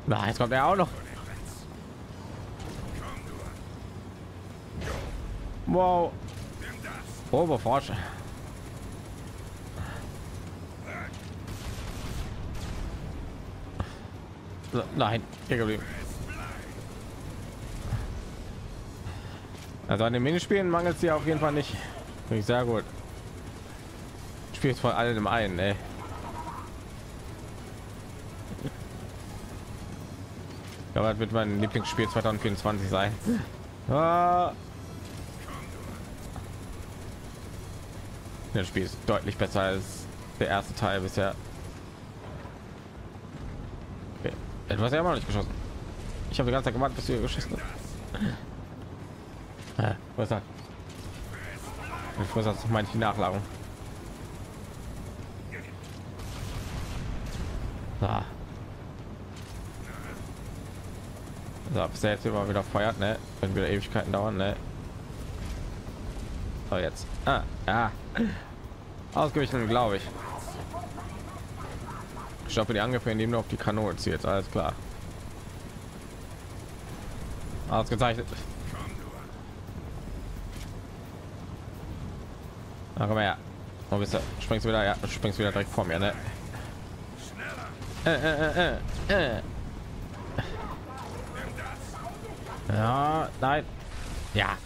Na, jetzt kommt er auch noch. Wow. Robofrosch. Nein, hier geblieben. Also an den Minispielen mangelt es ja auf jeden Fall nicht. Finde ich sehr gut. Spielt von allem im einen, ey. Aber das wird mein Lieblingsspiel 2024 sein. Ah. Das Spiel ist deutlich besser als der erste Teil bisher. Okay. Etwas ja mal nicht geschossen. Ich habe die ganze Zeit gewartet, bis du geschossen hast. Was sagt? Ich muss das meine Nachladung. Da. So, bis jetzt immer wieder feuert, ne? Können wieder Ewigkeiten dauern, ne? So, jetzt. Ah, ja. Ausgewichen, glaube ich. Ich stoppe die Angriffe, indem du auf die Kanone zielst. Alles klar. Ausgezeichnet. Na, komm her. Oh, bist du? Springst wieder, ja, springst wieder direkt vor mir, ne? Ja, nein. Ja.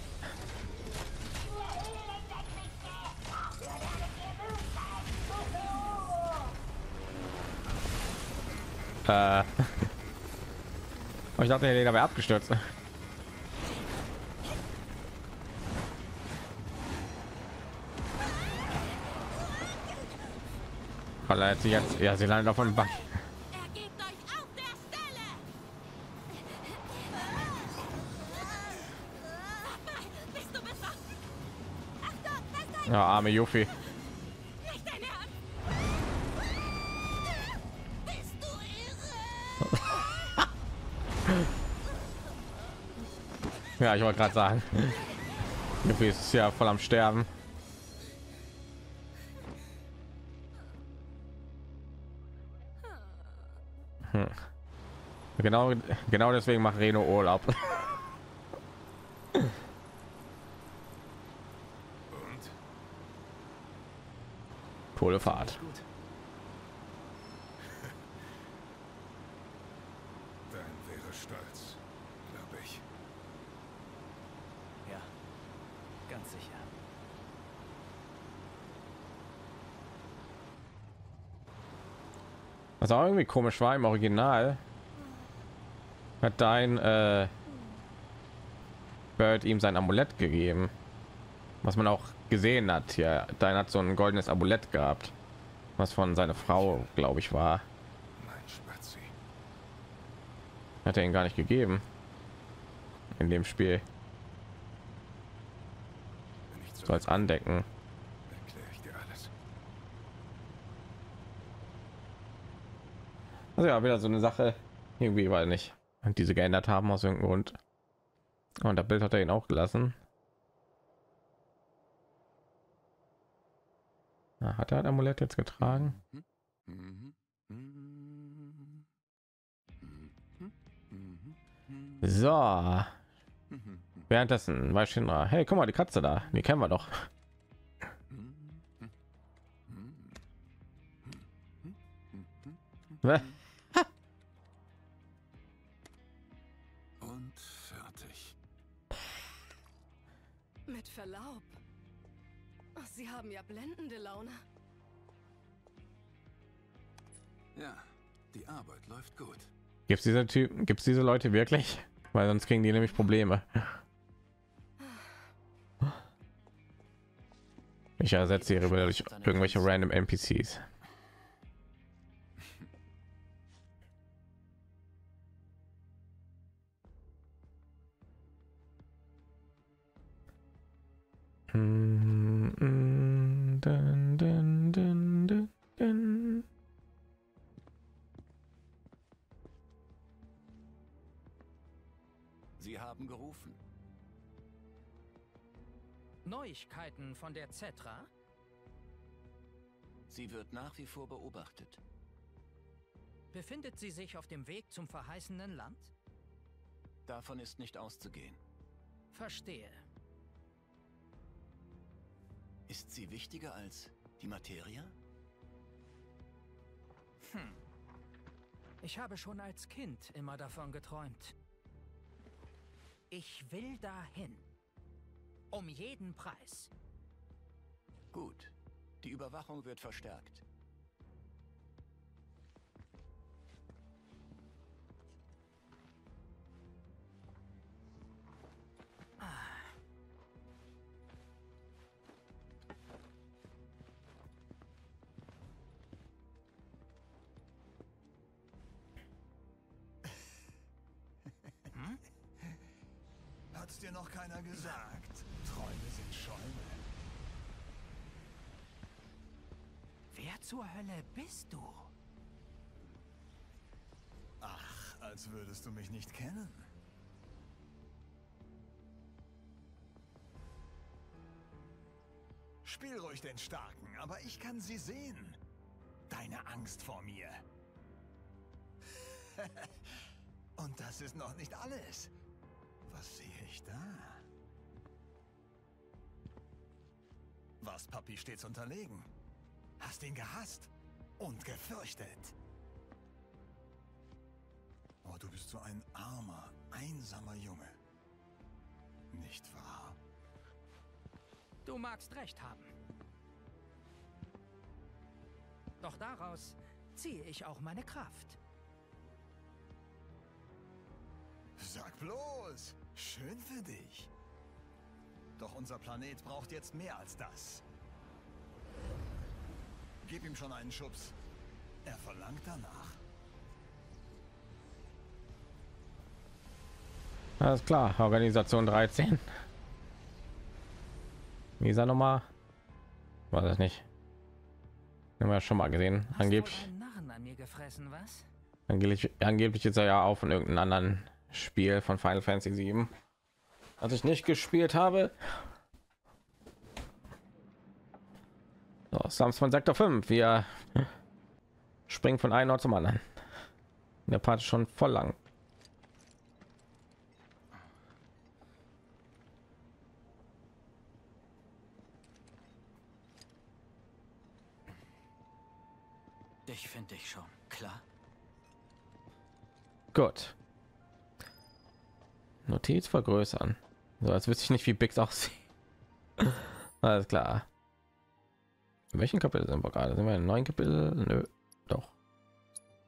Ich dachte, Elena wäre abgestürzt. Verleiht sie jetzt, ja, sie landet auf dem Bach. Ja, arme Yuffie. Ja, ich wollte gerade sagen, Yuffie ist ja voll am Sterben. Hm. Genau deswegen macht Reno Urlaub. Und? Coole Fahrt. Was auch irgendwie komisch war, im Original hat dein Bird ihm sein Amulett gegeben, was man auch gesehen hat. Hier, Dyne hat so ein goldenes Amulett gehabt, was von seiner Frau, glaube ich, war. Hat er ihn gar nicht gegeben in dem Spiel. So als Andenken. Also ja, wieder so eine Sache irgendwie, weil nicht und diese geändert haben aus irgendeinem Grund. Und das Bild hat er ihn auch gelassen. Na, hat er ein Amulett jetzt getragen? So. Währenddessen war Shinra. Hey, guck mal, die Katze da. Die kennen wir doch. Und fertig. Mit Verlaub. Sie haben ja blendende Laune. Ja, die Arbeit läuft gut. Gibt's diese Typen? Gibt's diese Leute wirklich? Weil sonst kriegen die nämlich Probleme. Ich ersetze ihre Bilder durch irgendwelche random NPCs. Sie haben gerufen. Neuigkeiten von der Zetra? Sie wird nach wie vor beobachtet. Befindet sie sich auf dem Weg zum verheißenen Land? Davon ist nicht auszugehen. Verstehe. Ist sie wichtiger als die Materie? Hm. Ich habe schon als Kind immer davon geträumt. Ich will dahin. Um jeden Preis. Gut. Die Überwachung wird verstärkt. dir noch keiner gesagt. Träume sind Schäume. Wer zur Hölle bist du? Ach, als würdest du mich nicht kennen. Spiel ruhig den Starken, aber ich kann sie sehen. Deine Angst vor mir. Und das ist noch nicht alles. Was sehe ich da? Was Papi stets unterlegen. Hast ihn gehasst und gefürchtet. Oh, du bist so ein armer, einsamer Junge. Nicht wahr? Du magst recht haben. Doch daraus ziehe ich auch meine Kraft. Sag bloß, schön für dich. Doch unser Planet braucht jetzt mehr als das. Gib ihm schon einen Schubs. Er verlangt danach. Alles klar, Organisation 13. Wie sei nochmal? War das nicht? Haben wir ja schon mal gesehen. Angeblich. Angeblich ist er ja auch von irgendeinem anderen Spiel von Final Fantasy 7, als ich nicht gespielt habe. So, Sams von Sektor 5. Wir springen von einem Ort zum anderen. Der Part ist schon voll lang. Dich finde ich schon, klar. Gut. Notiz vergrößern. So, jetzt wüsste ich nicht, wie Bix aussieht. Alles klar. In welchen Kapitel sind wir gerade? Sind wir in 9 Kapitel? Nö, doch.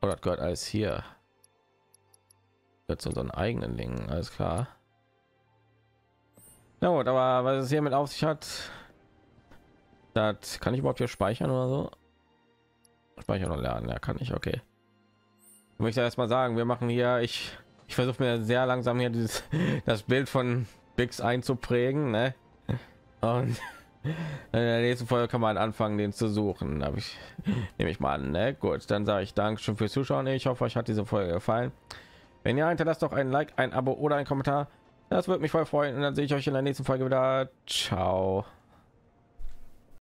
Oder gehört alles hier? Gehört zu unseren eigenen Dingen, alles klar. Na gut, aber was es hier mit auf sich hat, das kann ich überhaupt hier speichern oder so. Speichern und lernen, ja, kann ich, okay. Muss ich da erstmal sagen, wir machen hier, ich versuche mir sehr langsam hier dieses das Bild von Bix einzuprägen, ne? Und in der nächsten Folge kann man anfangen, den zu suchen. Habe ich, nehme ich mal an, ne? Gut, dann sage ich Dankeschön fürs Zuschauen. Ich hoffe, euch hat diese Folge gefallen. Wenn ja, hinterlasst doch ein Like, ein Abo oder ein Kommentar. Das würde mich voll freuen. Und dann sehe ich euch in der nächsten Folge wieder. Ciao.